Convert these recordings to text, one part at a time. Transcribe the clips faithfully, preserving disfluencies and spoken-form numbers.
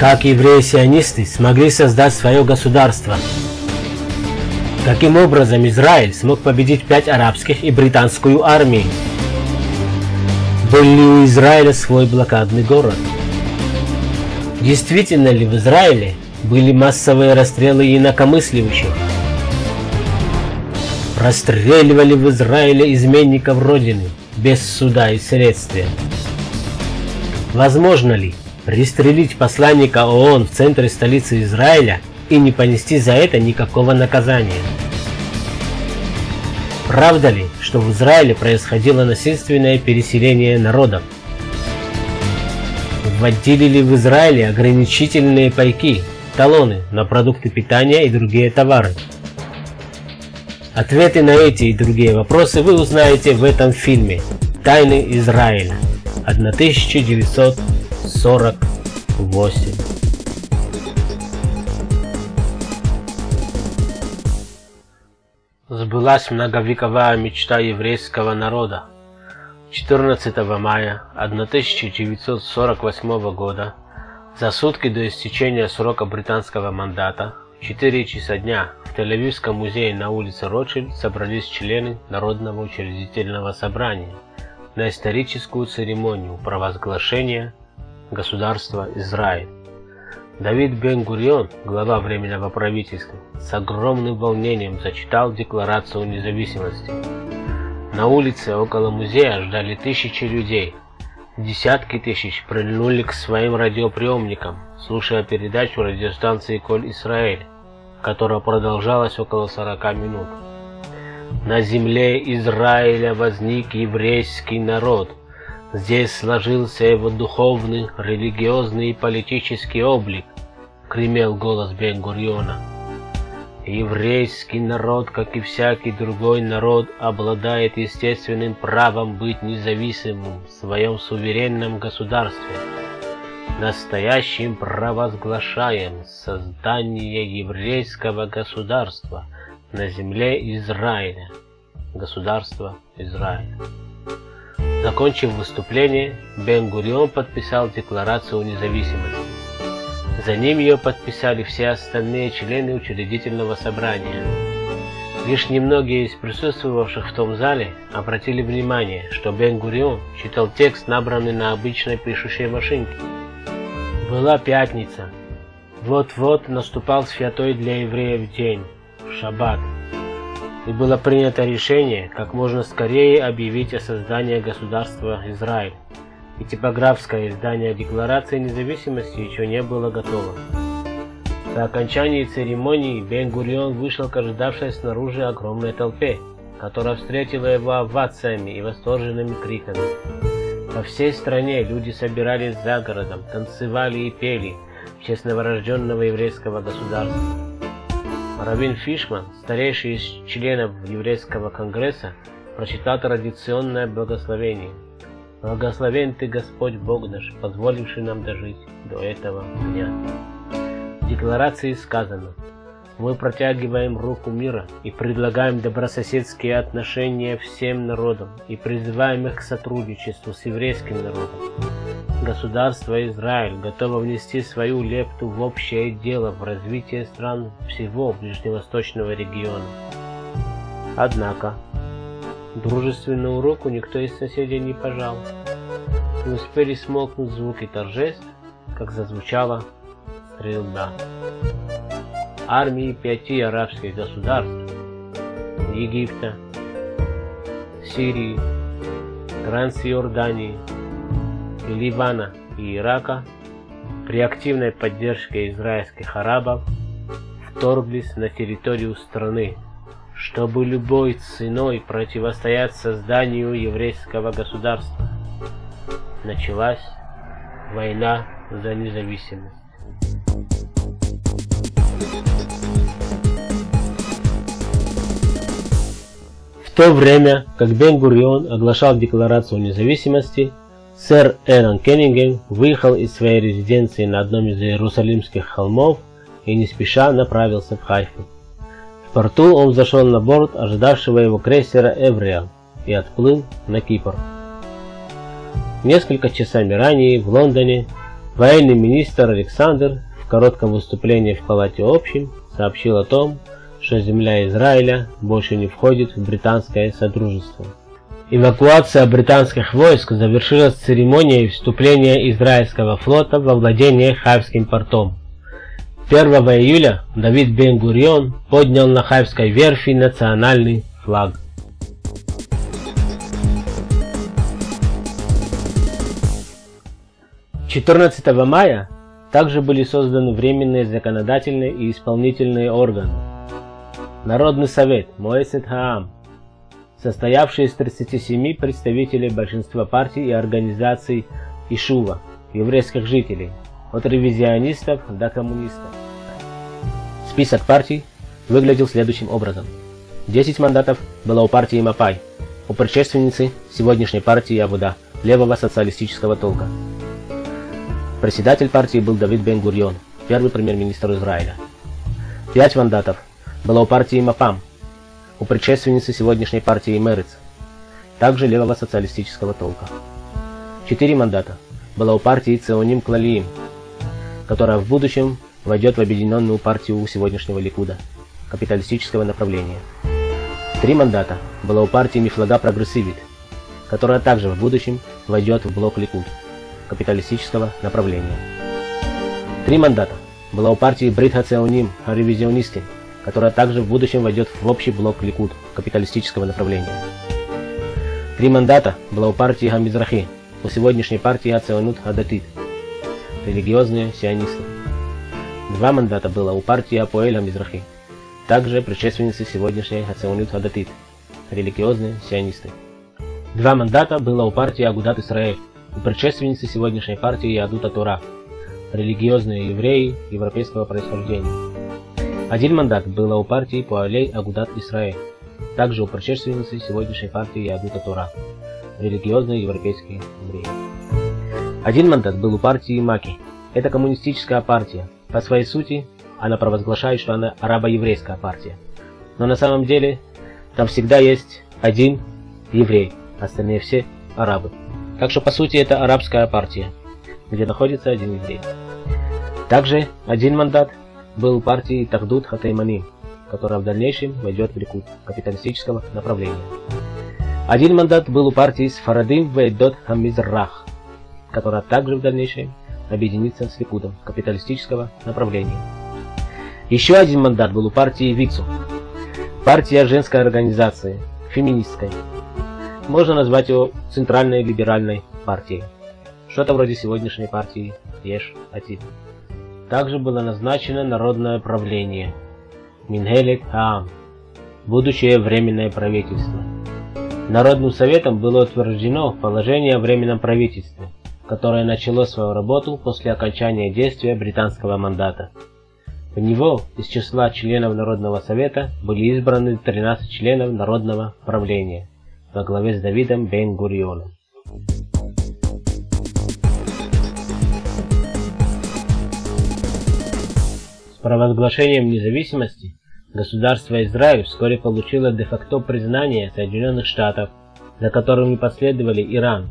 Как евреи-сионисты смогли создать свое государство? Каким образом Израиль смог победить пять арабских и британскую армии? Был ли у Израиля свой блокадный город? Действительно ли в Израиле были массовые расстрелы инакомыслящих? Расстреливали в Израиле изменников Родины без суда и следствия? Возможно ли пристрелить посланника ООН в центре столицы Израиля и не понести за это никакого наказания? Правда ли, что в Израиле происходило насильственное переселение народов? Вводили ли в Израиле ограничительные пайки, талоны на продукты питания и другие товары? Ответы на эти и другие вопросы вы узнаете в этом фильме «Тайны Израиля» тысяча девятьсот сорок восемь. Сбылась многовековая мечта еврейского народа. четырнадцатого мая тысяча девятьсот сорок восьмого года, за сутки до истечения срока британского мандата, в четыре часа дня в Тель-Авивском музее на улице Ротшильд собрались члены Народного учредительного собрания на историческую церемонию провозглашения государства Израиль. Давид Бен-Гурион, глава Временного правительства, с огромным волнением зачитал Декларацию независимости. На улице около музея ждали тысячи людей. Десятки тысяч прильнули к своим радиоприемникам, слушая передачу радиостанции «Коль Исраэль», которая продолжалась около сорока минут. На земле Израиля возник еврейский народ. Здесь сложился его духовный, религиозный и политический облик, гремел голос Бен-Гуриона. Еврейский народ, как и всякий другой народ, обладает естественным правом быть независимым в своем суверенном государстве. Настоящим провозглашаем создание еврейского государства на земле Израиля. Государство Израиля. Закончив выступление, Бен-Гурион подписал Декларацию независимости. За ним ее подписали все остальные члены учредительного собрания. Лишь немногие из присутствовавших в том зале обратили внимание, что Бен-Гурион читал текст, набранный на обычной пишущей машинке. Была пятница. Вот-вот наступал святой для евреев день – шаббат. И было принято решение как можно скорее объявить о создании государства Израиль, и типографское издание Декларации независимости еще не было готово. По окончании церемонии Бен-Гурион вышел к ожидавшей снаружи огромной толпе, которая встретила его овациями и восторженными криками. По всей стране люди собирались за городом, танцевали и пели в честь новорожденного еврейского государства. Равин Фишман, старейший из членов еврейского конгресса, прочитал традиционное благословение. «Благословен ты, Господь Бог наш, позволивший нам дожить до этого дня». В декларации сказано: «Мы протягиваем руку мира и предлагаем добрососедские отношения всем народам и призываем их к сотрудничеству с еврейским народом. Государство Израиль готово внести свою лепту в общее дело в развитие стран всего ближневосточного региона». Однако дружественную руку никто из соседей не пожал. Не успели смолкнуть звуки торжеств, как зазвучала стрельба. Армии пяти арабских государств – Египта, Сирии, Трансиордании, Ливана и Ирака при активной поддержке израильских арабов вторглись на территорию страны, чтобы любой ценой противостоять созданию еврейского государства. Началась война за независимость. В то время, как Бен-Гурион оглашал Декларацию независимости, сэр Эрон Кеннингем выехал из своей резиденции на одном из иерусалимских холмов и не спеша направился в Хайфу. В порту он зашел на борт ожидавшего его крейсера «Эвриал» и отплыл на Кипр. Несколько часами ранее в Лондоне Военный министр Александр в коротком выступлении в Палате общин сообщил о том, что земля Израиля больше не входит в британское содружество. Эвакуация британских войск завершилась церемонией вступления израильского флота во владение Хайфским портом. первого июля Давид Бен-Гурион поднял на Хайфской верфи национальный флаг. четырнадцатого мая также были созданы временные законодательные и исполнительные органы. Народный совет Моэсет Хаам, состоявший из тридцати семи представителей большинства партий и организаций Ишува, еврейских жителей, от ревизионистов до коммунистов. Список партий выглядел следующим образом. десять мандатов было у партии МАПАЙ, у предшественницы сегодняшней партии Авода, левого социалистического толка. Председатель партии был Давид Бен-Гурион, первый премьер-министр Израиля. пять мандатов было у партии МАПАМ, у предшественницы сегодняшней партии Мерец, также левого социалистического толка. четыре мандата было у партии Цеоним Клалиим, которая в будущем войдет в объединенную партию сегодняшнего Ликуда, капиталистического направления. три мандата было у партии Мифлага Прогрессивит, которая также в будущем войдет в блок Ликуд, капиталистического направления. три мандата было у партии Бритха Цеоним, ревизионисты, которая также в будущем войдет в общий блок Ликуд, капиталистического направления. три мандата было у партии Амизрахи, у сегодняшней партии Ационут Адатит, религиозные сионисты. два мандата было у партии Апуэль Амизрахи, также предшественницы сегодняшней Ационут Адатит, религиозные сионисты. два мандата было у партии Агудат Исраэль, у предшественницы сегодняшней партии Адута Тура, религиозные евреи европейского происхождения. один мандат было у партии Поалей Агудат Исраэль, также у предшественницы сегодняшней партии Адута Тура, религиозные европейские евреи. один мандат был у партии Маки. Это коммунистическая партия. По своей сути, она провозглашает, что она арабо-еврейская партия. Но на самом деле, там всегда есть один еврей, остальные все арабы. Так что по сути это арабская партия, где находится один еврей. Также один мандат был у партии Тахдут Хатаймани, которая в дальнейшем войдет в Ликуд капиталистического направления. Один мандат был у партии Сфарадим Вейдот Хамизрах, которая также в дальнейшем объединится с Ликудом капиталистического направления. Еще один мандат был у партии ВИЦУ, партия женской организации, феминистской. Можно назвать ее центральной либеральной партией, что-то вроде сегодняшней партии Еш Атид. Также было назначено народное правление Минхелит Ам, будущее временное правительство. Народным советом было утверждено положение о временном правительстве, которое начало свою работу после окончания действия британского мандата. В него из числа членов Народного совета были избраны тринадцать членов народного правления во главе с Давидом Бен-Гурионом. С провозглашением независимости государство Израиль вскоре получило де-факто признание Соединенных Штатов, за которым не последовали Иран,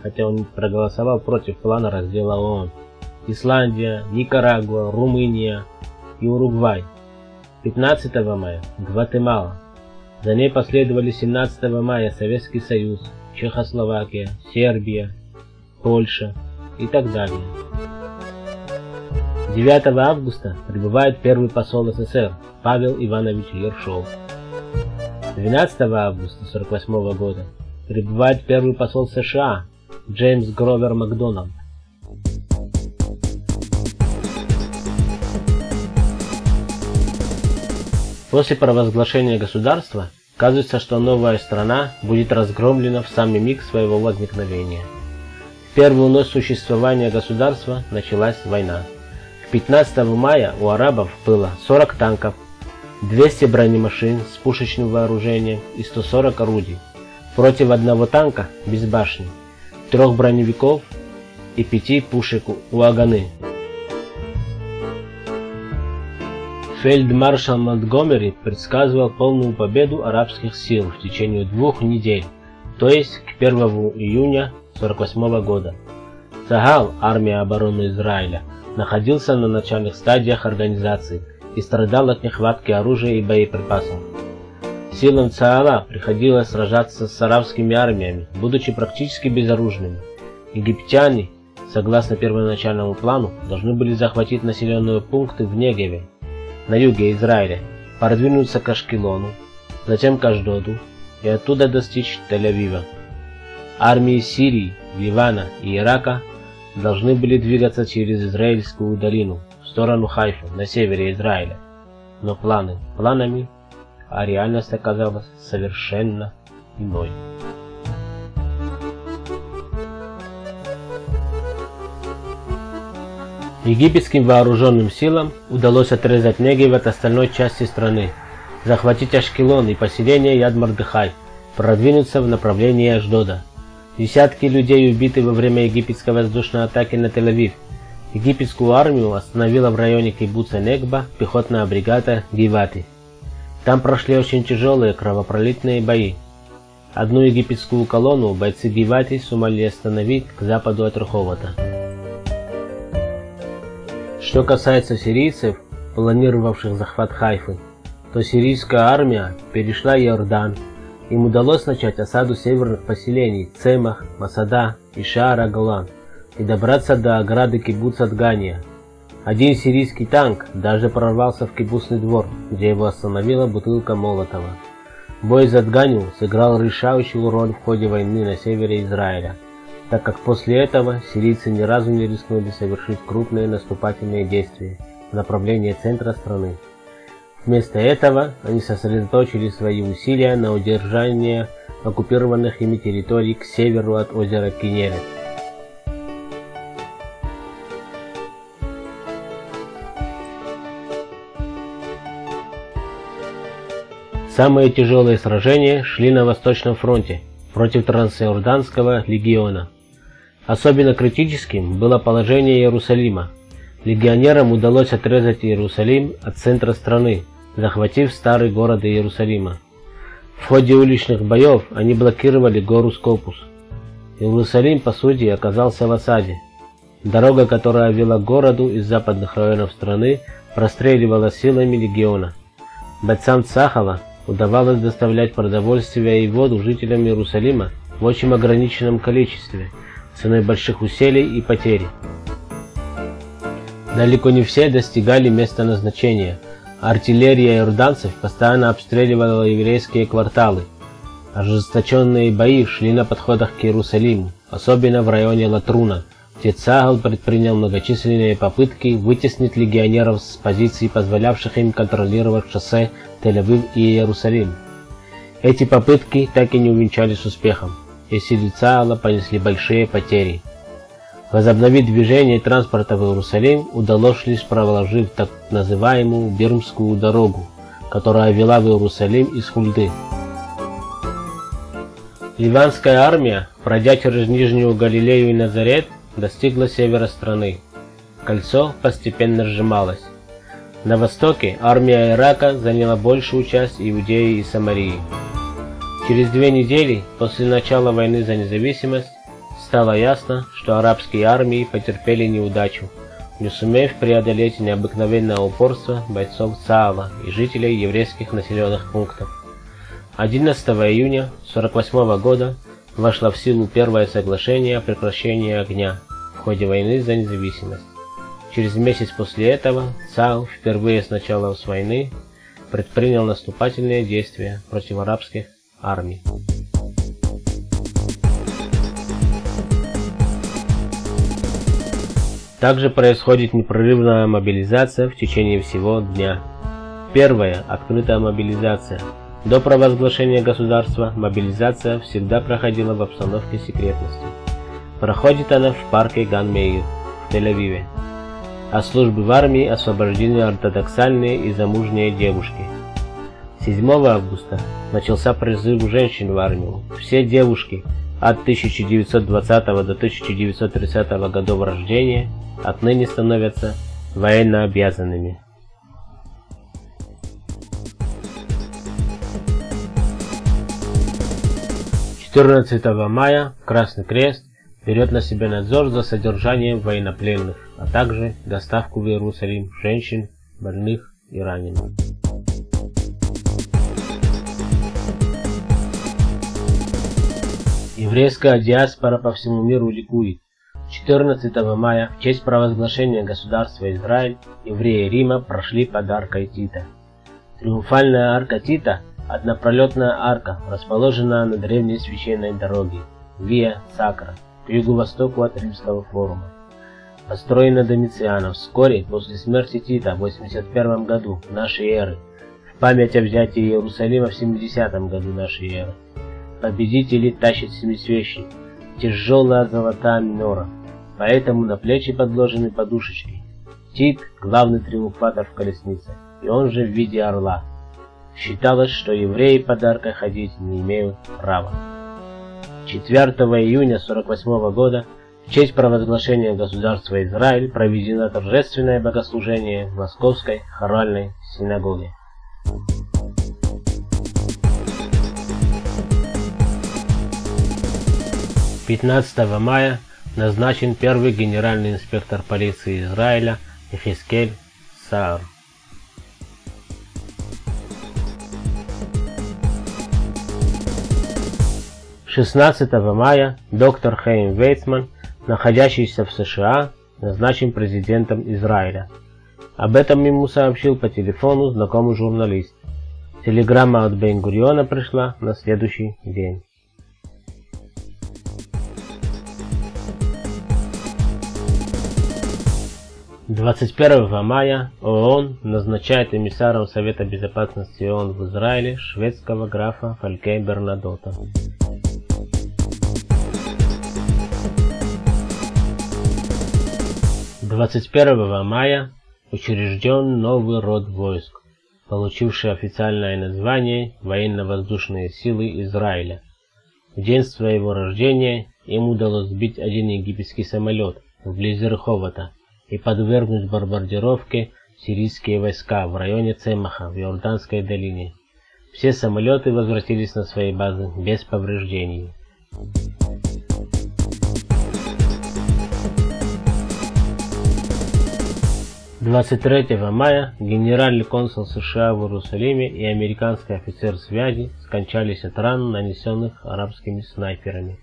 хотя он проголосовал против плана раздела ООН, Исландия, Никарагуа, Румыния и Уругвай. пятнадцатого мая Гватемала. За ней последовали семнадцатого мая Советский Союз, Чехословакия, Сербия, Польша и так далее. девятого августа прибывает первый посол СССР Павел Иванович Ершов. двенадцатого августа сорок восьмого года прибывает первый посол США Джеймс Гровер Макдональд. После провозглашения государства кажется, что новая страна будет разгромлена в самый миг своего возникновения. В первую ночь существования государства началась война. пятнадцатого мая у арабов было сорок танков, двести бронемашин с пушечным вооружением и сто сорок орудий, против одного танка без башни, трех броневиков и пяти пушек у Аганы. Фельдмаршал Монтгомери предсказывал полную победу арабских сил в течение двух недель, то есть к первому июня сорок восьмого года. Цахал, армия обороны Израиля, находился на начальных стадиях организации и страдал от нехватки оружия и боеприпасов. Силам Цахала приходилось сражаться с арабскими армиями, будучи практически безоружными. Египтяне, согласно первоначальному плану, должны были захватить населенные пункты в Негеве, на юге Израиля, продвинуться к Ашкелону, затем к Ашдоду и оттуда достичь Тель-Авива. Армии Сирии, Ливана и Ирака должны были двигаться через Израильскую долину в сторону Хайфа на севере Израиля. Но планы планами, а реальность оказалась совершенно иной. Египетским вооруженным силам удалось отрезать Негев от остальной части страны, захватить Ашкелон и поселение Яд-Мордехай, продвинуться в направлении Ашдода. Десятки людей убиты во время египетской воздушной атаки на Тель-Авив. Египетскую армию остановила в районе кибуца Негба пехотная бригада Гивати. Там прошли очень тяжелые кровопролитные бои. Одну египетскую колонну бойцы Гивати сумели остановить к западу от Руховата. Что касается сирийцев, планировавших захват Хайфы, то сирийская армия перешла Иордан. Им удалось начать осаду северных поселений Цемах, Масада и Шаара-Голан и добраться до ограды кибуца Дгания. Один сирийский танк даже прорвался в кибуцный двор, где его остановила бутылка Молотова. Бой за Дганию сыграл решающую роль в ходе войны на севере Израиля, так как после этого сирийцы ни разу не рискнули совершить крупные наступательные действия в направлении центра страны. Вместо этого они сосредоточили свои усилия на удержании оккупированных ими территорий к северу от озера Кинерет. Самые тяжелые сражения шли на Восточном фронте против Трансиорданского легиона. Особенно критическим было положение Иерусалима. Легионерам удалось отрезать Иерусалим от центра страны, захватив старый город Иерусалима. В ходе уличных боев они блокировали гору Скопус. Иерусалим, по сути, оказался в осаде. Дорога, которая вела к городу из западных районов страны, простреливалась силами легиона. Бойцам Цахала удавалось доставлять продовольствие и воду жителям Иерусалима в очень ограниченном количестве, ценой больших усилий и потерь. Далеко не все достигали места назначения. Артиллерия иорданцев постоянно обстреливала еврейские кварталы. Ожесточенные бои шли на подходах к Иерусалиму, особенно в районе Латруна, где Цахал предпринял многочисленные попытки вытеснить легионеров с позиций, позволявших им контролировать шоссе Тель-Авив и Иерусалим. Эти попытки так и не увенчались успехом, и силы Цахала понесли большие потери. Возобновить движение транспорта в Иерусалим удалось лишь проложив так называемую Бирмскую дорогу, которая вела в Иерусалим из Хульды. Ливанская армия, пройдя через Нижнюю Галилею и Назарет, достигла севера страны. Кольцо постепенно сжималось. На востоке армия Ирака заняла большую часть Иудеи и Самарии. Через две недели после начала войны за независимость стало ясно, что арабские армии потерпели неудачу, не сумев преодолеть необыкновенное упорство бойцов Цаала и жителей еврейских населенных пунктов. одиннадцатого июня сорок восьмого года вошло в силу первое соглашение о прекращении огня в ходе войны за независимость. Через месяц после этого Цаал впервые с начала войны предпринял наступательные действия против арабских армий. Также происходит непрерывная мобилизация в течение всего дня. Первая – открытая мобилизация. До провозглашения государства мобилизация всегда проходила в обстановке секретности. Проходит она в парке Ган-Меир в Тель-Авиве. От службы в армии освобождены ортодоксальные и замужние девушки. седьмого августа начался призыв женщин в армию. Все девушки от тысяча девятьсот двадцатого до тысяча девятьсот тридцатого годов рождения отныне становятся военнообязанными. четырнадцатого мая Красный Крест берет на себя надзор за содержанием военнопленных, а также доставку в Иерусалим женщин, больных и раненых. Еврейская диаспора по всему миру ликует. четырнадцатого мая в честь провозглашения государства Израиль евреи Рима прошли под аркой Тита. Триумфальная арка Тита – однопролетная арка, расположенная на древней священной дороге Виа Сакра к юго-востоку от Римского форума. Построена домицианом вскоре после смерти Тита в восемьдесят первом году нашей эры, в память о взятии Иерусалима в семидесятом году нашей эры. Победители тащат семисвящий, тяжелая золотая минора, поэтому на плечи подложены подушечки. Тит – главный триумфатор в колеснице, и он же в виде орла. Считалось, что евреи подарка ходить не имеют права. четвертого июня сорок восьмого года в честь провозглашения государства Израиль проведено торжественное богослужение в Московской хоральной синагоге. пятнадцатого мая назначен первый генеральный инспектор полиции Израиля Ихискель Саар. шестнадцатого мая доктор Хаим Вейцман, находящийся в США, назначен президентом Израиля. Об этом ему сообщил по телефону знакомый журналист. Телеграмма от Бен-Гуриона пришла на следующий день. двадцать первого мая ООН назначает эмиссаром Совета Безопасности ООН в Израиле шведского графа Фальке Бернадота. двадцать первого мая учрежден новый род войск, получивший официальное название Военно-воздушные силы Израиля. В день своего рождения им удалось сбить один египетский самолет вблизи Реховота и подвергнуть бомбардировке сирийские войска в районе Цемаха в Иорданской долине. Все самолеты возвратились на свои базы без повреждений. двадцать третьего мая генеральный консул США в Иерусалиме и американский офицер связи скончались от ран, нанесенных арабскими снайперами.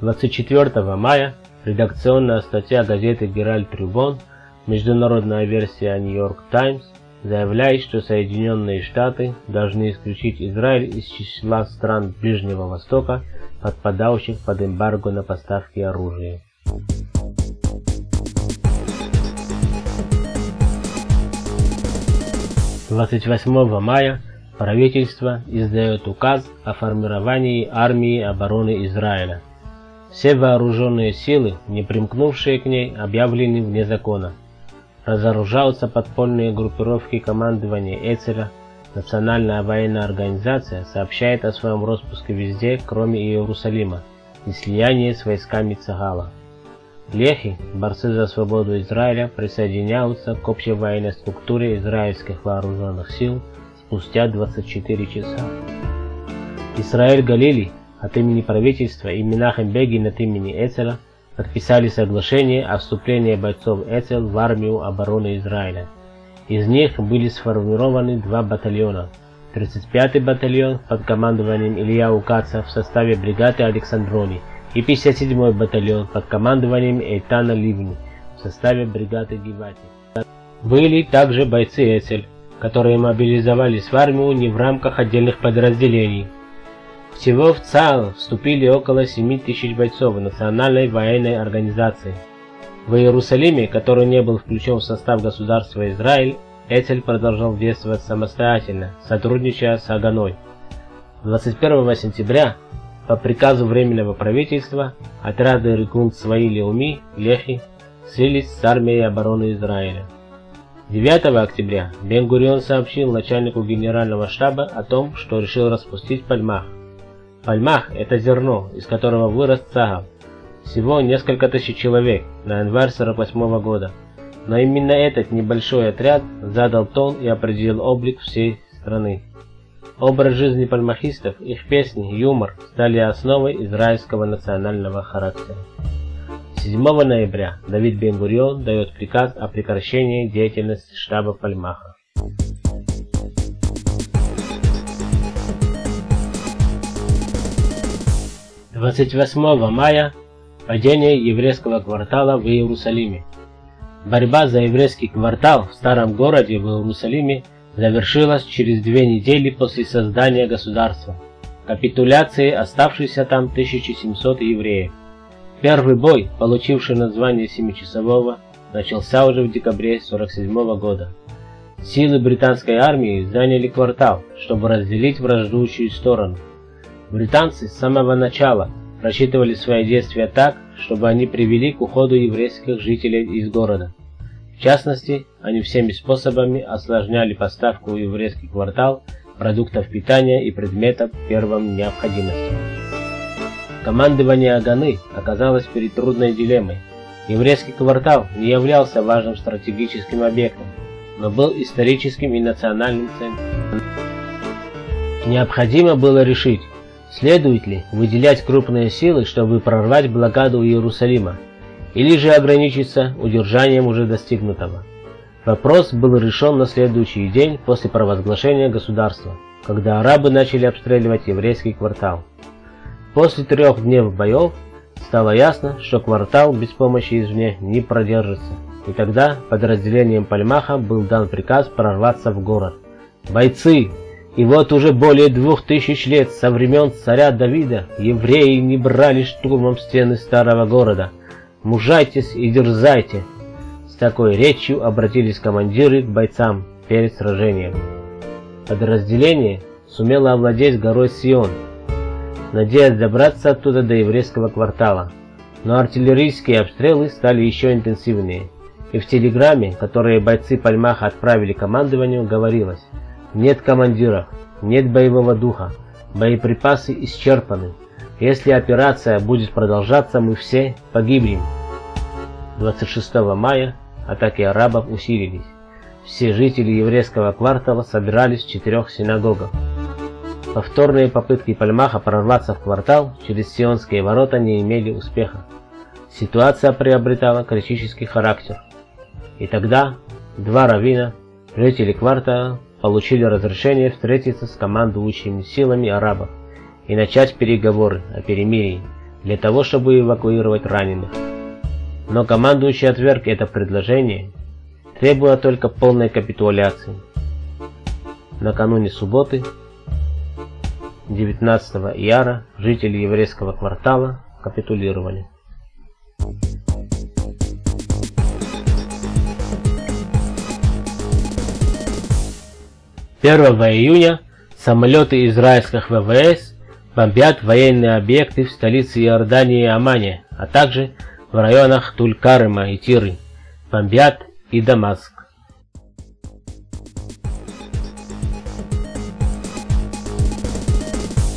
двадцать четвертого мая редакционная статья газеты «Геральд Трибун», международная версия «Нью-Йорк Таймс», заявляет, что Соединенные Штаты должны исключить Израиль из числа стран Ближнего Востока, подпадающих под эмбарго на поставки оружия. двадцать восьмого мая правительство издает указ о формировании армии обороны Израиля. Все вооруженные силы, не примкнувшие к ней, объявлены вне закона. Разоружаются подпольные группировки командования Эцеля. Национальная военная организация сообщает о своем распуске везде, кроме Иерусалима, и слиянии с войсками Цахала. Лехи, борцы за свободу Израиля, присоединяются к общей военной структуре израильских вооруженных сил спустя двадцать четыре часа. Исраэль Галили от имени правительства и Менахем Бегин от имени Эцеля подписали соглашение о вступлении бойцов Эцел в армию обороны Израиля. Из них были сформированы два батальона. тридцать пятый батальон под командованием Ильяу Каца в составе бригады Александрони и пятьдесят седьмой батальон под командованием Эйтана Ливни в составе бригады Гивати. Были также бойцы Эцель, которые мобилизовались в армию не в рамках отдельных подразделений. Всего в ЦАЛ вступили около семи тысяч бойцов национальной военной организации. В Иерусалиме, который не был включен в состав государства Израиль, Эцель продолжал действовать самостоятельно, сотрудничая с Аганой. двадцать первого сентября по приказу Временного правительства отряды Рикун Цваи Леуми, Лехи, слились с армией обороны Израиля. девятого октября Бен-Гурион сообщил начальнику генерального штаба о том, что решил распустить Пальмах. Пальмах – это зерно, из которого вырос Цахал. Всего несколько тысяч человек на январь сорок восьмого года. Но именно этот небольшой отряд задал тон и определил облик всей страны. Образ жизни пальмахистов, их песни, юмор стали основой израильского национального характера. седьмого ноября Давид Бен-Гурион дает приказ о прекращении деятельности штаба Пальмаха. двадцать восьмого мая падение еврейского квартала в Иерусалиме. Борьба за еврейский квартал в старом городе в Иерусалиме завершилась через две недели после создания государства, капитуляции оставшихся там тысячи семисот евреев. Первый бой, получивший название семичасового, начался уже в декабре сорок седьмого года. Силы британской армии заняли квартал, чтобы разделить враждующую сторону. Британцы с самого начала рассчитывали свои действия так, чтобы они привели к уходу еврейских жителей из города. В частности, они всеми способами осложняли поставку в еврейский квартал продуктов питания и предметов первой необходимости. Командование Аганы оказалось перед трудной дилеммой. Еврейский квартал не являлся важным стратегическим объектом, но был историческим и национальным центром. Необходимо было решить, следует ли выделять крупные силы, чтобы прорвать блокаду Иерусалима, или же ограничиться удержанием уже достигнутого. Вопрос был решен на следующий день после провозглашения государства, когда арабы начали обстреливать еврейский квартал. После трех дней боев стало ясно, что квартал без помощи извне не продержится, и тогда подразделением Пальмаха был дан приказ прорваться в город. Бойцы! И вот уже более двух тысяч лет со времен царя Давида евреи не брали штурмом стены старого города. Мужайтесь и дерзайте! С такой речью обратились командиры к бойцам перед сражением. Подразделение сумело овладеть горой Сион, надеясь добраться оттуда до еврейского квартала. Но артиллерийские обстрелы стали еще интенсивнее. И в телеграмме, которые бойцы Пальмаха отправили командованию, говорилось: нет командиров, нет боевого духа, боеприпасы исчерпаны. Если операция будет продолжаться, мы все погибнем. двадцать шестого мая атаки арабов усилились. Все жители еврейского квартала собирались в четырех синагогах. Повторные попытки Пальмаха прорваться в квартал через Сионские ворота не имели успеха. Ситуация приобретала критический характер. И тогда два раввина, жители квартала, получили разрешение встретиться с командующими силами арабов и начать переговоры о перемирии для того, чтобы эвакуировать раненых. Но командующий отверг это предложение, требуя только полной капитуляции. Накануне субботы, девятнадцатого ияра, жители еврейского квартала капитулировали. первого июня самолеты израильских ВВС бомбят военные объекты в столице Иордании и Амане, а также в районах Тулькарема и Тиры, бомбят и Дамаск.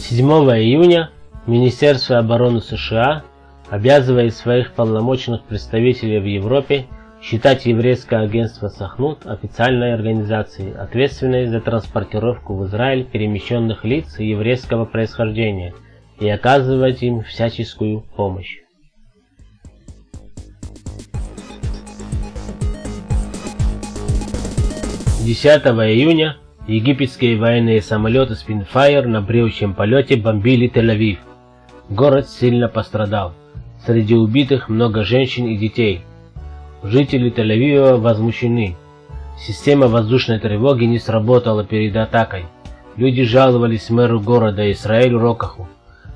седьмого июня Министерство обороны США обязывает своих полномочных представителей в Европе считать еврейское агентство Сахнут официальной организацией, ответственной за транспортировку в Израиль перемещенных лиц еврейского происхождения, и оказывать им всяческую помощь. десятого июня египетские военные самолеты Spitfire на бреющем полете бомбили Тель-Авив. Город сильно пострадал. Среди убитых много женщин и детей. Жители Тель-Авива возмущены. Система воздушной тревоги не сработала перед атакой. Люди жаловались мэру города Исраэлю Рокаху,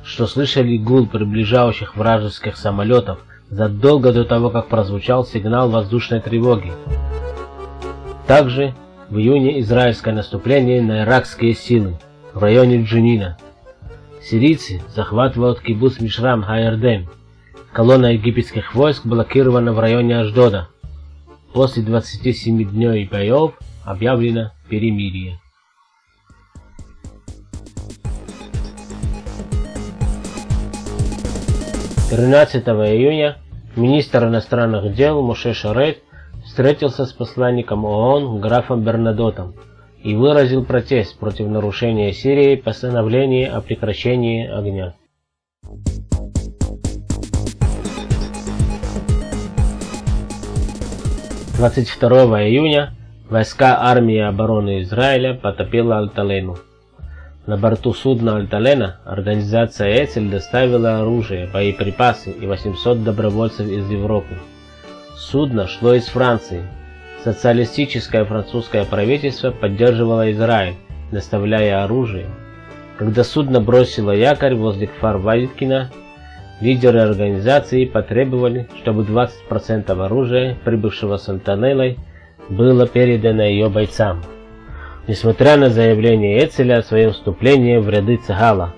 что слышали гул приближающих вражеских самолетов задолго до того, как прозвучал сигнал воздушной тревоги. Также в июне израильское наступление на иракские силы в районе Джунина. Сирийцы захватывают кибуц Мишрам Хайердем. Колонна египетских войск блокирована в районе Ашдода. После двадцати семи дней боев объявлено перемирие. тринадцатого июня министр иностранных дел Моше Шарет встретился с посланником ООН графом Бернадотом и выразил протест против нарушения Сирии постановления о прекращении огня. двадцать второго июня войска армии обороны Израиля потопило Альталену. На борту судна Альталена организация Эцель доставила оружие, боеприпасы и восемьсот добровольцев из Европы. Судно шло из Франции. Социалистическое французское правительство поддерживало Израиль, доставляя оружие. Когда судно бросило якорь возле Фарвайкина, лидеры организации потребовали, чтобы двадцать процентов оружия, прибывшего с Антонеллой, было передано ее бойцам, несмотря на заявление Эцеля о своем вступлении в ряды Цахала,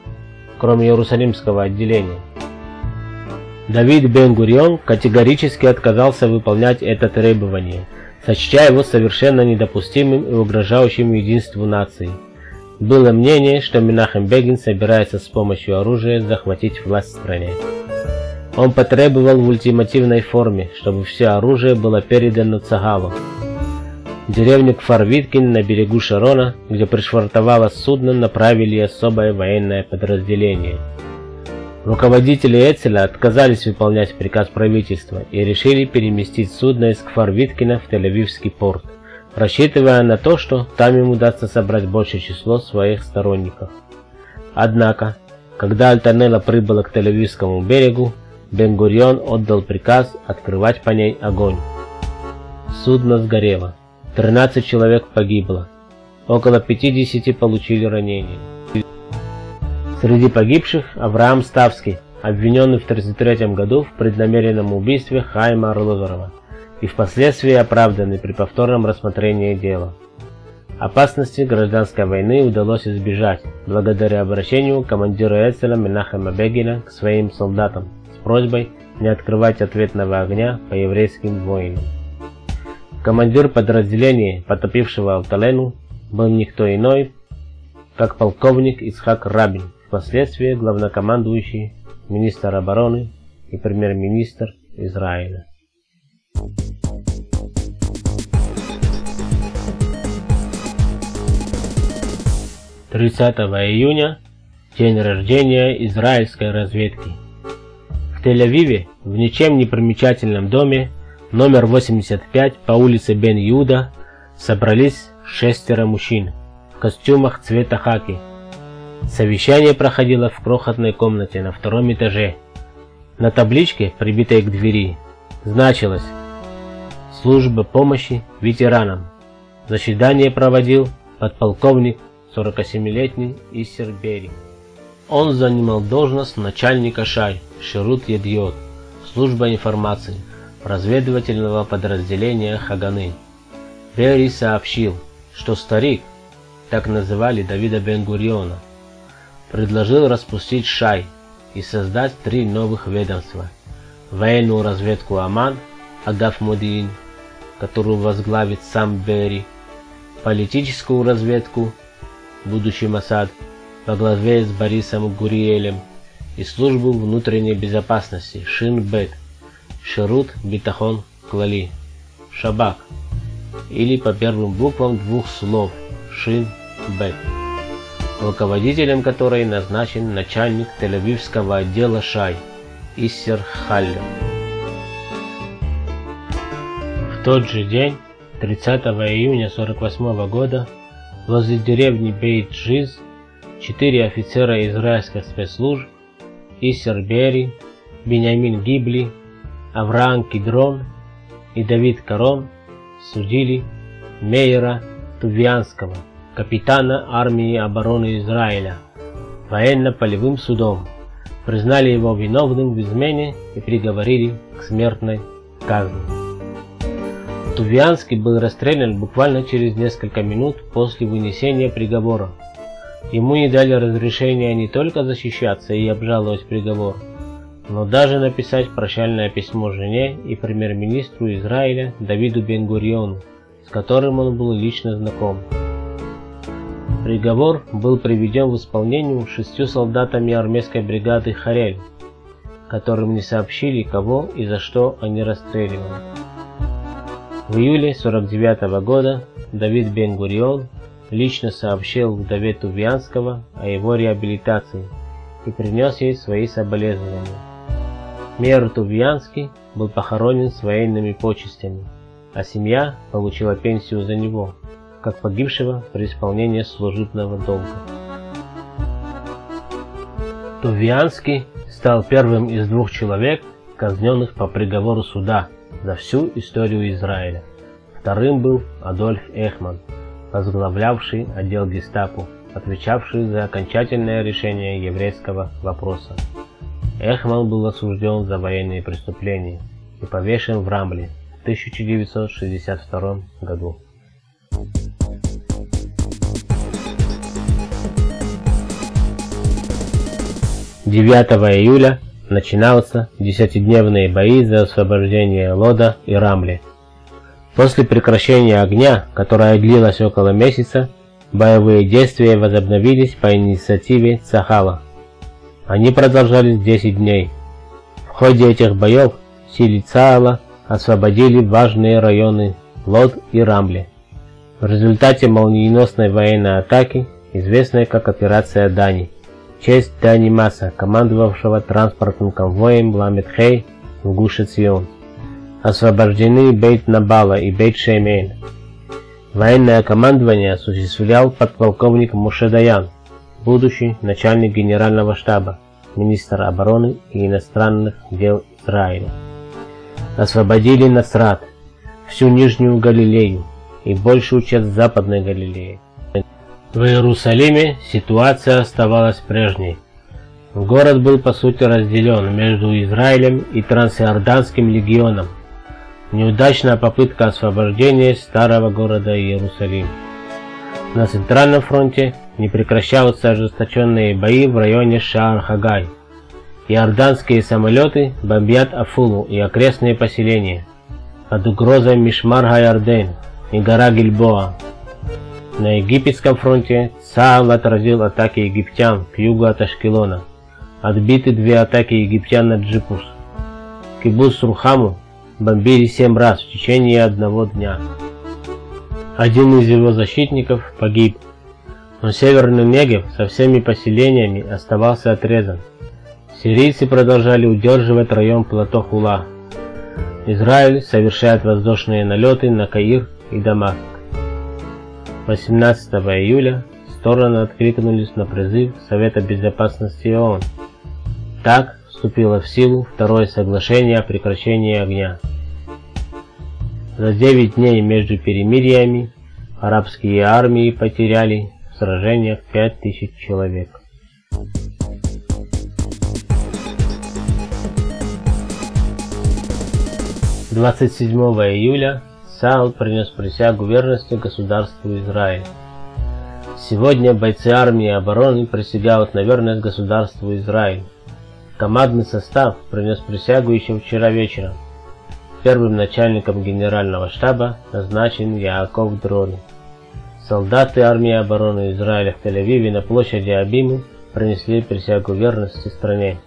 кроме Иерусалимского отделения. Давид Бен-Гурион категорически отказался выполнять это требование, сочтя его совершенно недопустимым и угрожающим единству нации. Было мнение, что Менахем Бегин собирается с помощью оружия захватить власть в стране. Он потребовал в ультимативной форме, чтобы все оружие было передано Цахалу. Деревню Кфар-Виткин на берегу Шарона, где пришвартовалось судно, направили особое военное подразделение. Руководители Эцеля отказались выполнять приказ правительства и решили переместить судно из Кфар-Виткина в Тель-Авивский порт, рассчитывая на то, что там им удастся собрать большее число своих сторонников. Однако, когда Альтанелла прибыла к Тель-Авивскому берегу, Бен-Гурион отдал приказ открывать по ней огонь. Судно сгорело. тринадцать человек погибло. Около пятидесяти получили ранения. Среди погибших Авраам Ставский, обвиненный в тысяча девятьсот тридцать третьем году в преднамеренном убийстве Хаима Орлозорова и впоследствии оправданный при повторном рассмотрении дела. Опасности гражданской войны удалось избежать благодаря обращению командира Эцеля Менахема Бегина к своим солдатам с просьбой не открывать ответного огня по еврейским воинам. Командир подразделения, потопившего Альталену, был никто иной, как полковник Ицхак Рабин, впоследствии главнокомандующий, министр обороны и премьер-министр Израиля. тридцатого июня – день рождения израильской разведки. В Тель-Авиве, в ничем не примечательном доме, номер восемьдесят пять по улице Бен-Юда, собрались шестеро мужчин в костюмах цвета хаки. Совещание проходило в крохотной комнате на втором этаже. На табличке, прибитой к двери, значилось: «Служба помощи ветеранам». Заседание проводил подполковник сорокасемилетний Иссер Бери. Он занимал должность начальника Шай, Ширут Едиот, служба информации, разведывательного подразделения Хаганы. Бери сообщил, что старик, так называли Давида Бен-Гуриона, предложил распустить Шай и создать три новых ведомства: военную разведку Аман, Агаф Модиин, которую возглавит сам Бери, политическую разведку, будущий Масад, во главе с Борисом Гуриелем, и службу внутренней безопасности Шин-Бет, Ширут Битахон Клали, Шабак, или по первым буквам двух слов Шин-Бет, руководителем которой назначен начальник Тель-Авивского отдела Шай Иссер Халлер. В тот же день, тридцатого июня сорок восьмого года, возле деревни Бейт-Жиз четыре офицера израильских спецслужб — Иссер Бери, Биньямин Гибли, Авраам Кедрон и Давид Карон — судили Мейра Тувианского, капитана армии обороны Израиля, военно-полевым судом, признали его виновным в измене и приговорили к смертной казни. Тувианский был расстрелян буквально через несколько минут после вынесения приговора. Ему не дали разрешения не только защищаться и обжаловать приговор, но даже написать прощальное письмо жене и премьер-министру Израиля Давиду Бен-Гуриону, с которым он был лично знаком. Приговор был приведен в исполнение шестью солдатами армейской бригады Харель, которым не сообщили, кого и за что они расстреливали. В июле сорок девятого года Давид Бен-Гурион лично сообщил вдове Тувианского о его реабилитации и принес ей свои соболезнования. Мэр Тувианский был похоронен с военными почестями, а семья получила пенсию за него, как погибшего при исполнении служебного долга. Тувианский стал первым из двух человек, казненных по приговору суда за всю историю Израиля. Вторым был Адольф Эхман, возглавлявший отдел гестапо, отвечавший за окончательное решение еврейского вопроса. Эхман был осужден за военные преступления и повешен в Рамле в тысяча девятьсот шестьдесят втором году. девятого июля начинаются десятидневные бои за освобождение Лода и Рамли. После прекращения огня, которое длилось около месяца, боевые действия возобновились по инициативе Цахала. Они продолжались десять дней. В ходе этих боев силы Цахала освободили важные районы Лод и Рамли. В результате молниеносной военной атаки, известной как операция Дани, в честь Дани Маса, командовавшего транспортным конвоем Ламет-Хей в Гуш-Эцион, освобождены Бейт-Набала и Бейт-Шеймейн. Военное командование осуществлял подполковник Мушедаян, будущий начальник генерального штаба, министр обороны и иностранных дел Израиля. Освободили Насрат, всю Нижнюю Галилею и большую часть Западной Галилеи. В Иерусалиме ситуация оставалась прежней. Город был по сути разделен между Израилем и Трансиорданским легионом. Неудачная попытка освобождения старого города Иерусалим. На Центральном фронте не прекращаются ожесточенные бои в районе Шаар-Хагай. Иорданские самолеты бомбят Афулу и окрестные поселения. Под угрозой Мишмар-Хайарден и гора Гильбоа. На египетском фронте Цаал отразил атаки египтян к югу от Ашкелона. Отбиты две атаки египтян на Джипус. Кибуц Рухаму бомбили семь раз в течение одного дня. Один из его защитников погиб, но Северный Негев со всеми поселениями оставался отрезан. Сирийцы продолжали удерживать район плато Хула. Израиль совершает воздушные налеты на Каир и Дамаск. восемнадцатого июля стороны откликнулись на призыв Совета Безопасности ООН. Так вступило в силу второе соглашение о прекращении огня. За девять дней между перемириями арабские армии потеряли в сражениях пять тысяч человек. двадцать седьмого июля Цахал принес присягу верности государству Израиля. Сегодня бойцы армии обороны присягают на верность государству Израиль. Командный состав принес присягу еще вчера вечером. Первым начальником генерального штаба назначен Яаков Дроли. Солдаты армии обороны Израиля в Тель-Авиве на площади Абимы принесли присягу верности стране.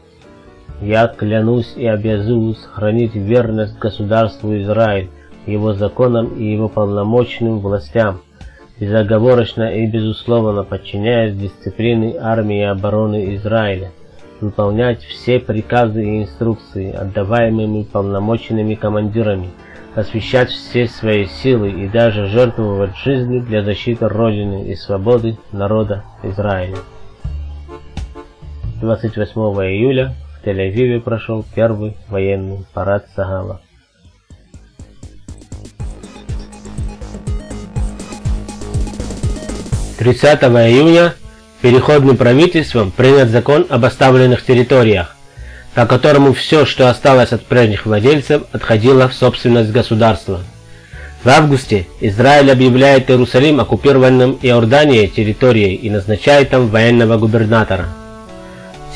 Я клянусь и обязуюсь хранить верность государству Израиль, его законам и его полномочным властям, безоговорочно и безусловно подчиняясь дисциплине армии обороны Израиля, выполнять все приказы и инструкции, отдаваемыми полномоченными командирами, освящать все свои силы и даже жертвовать жизнью для защиты Родины и свободы народа Израиля. двадцать восьмого июля в Тель-Авиве прошел первый военный парад Цахала. тридцатого июня Переходным правительством принят закон об оставленных территориях, по которому все, что осталось от прежних владельцев, отходило в собственность государства. В августе Израиль объявляет Иерусалим оккупированным Иорданией территорией и назначает там военного губернатора.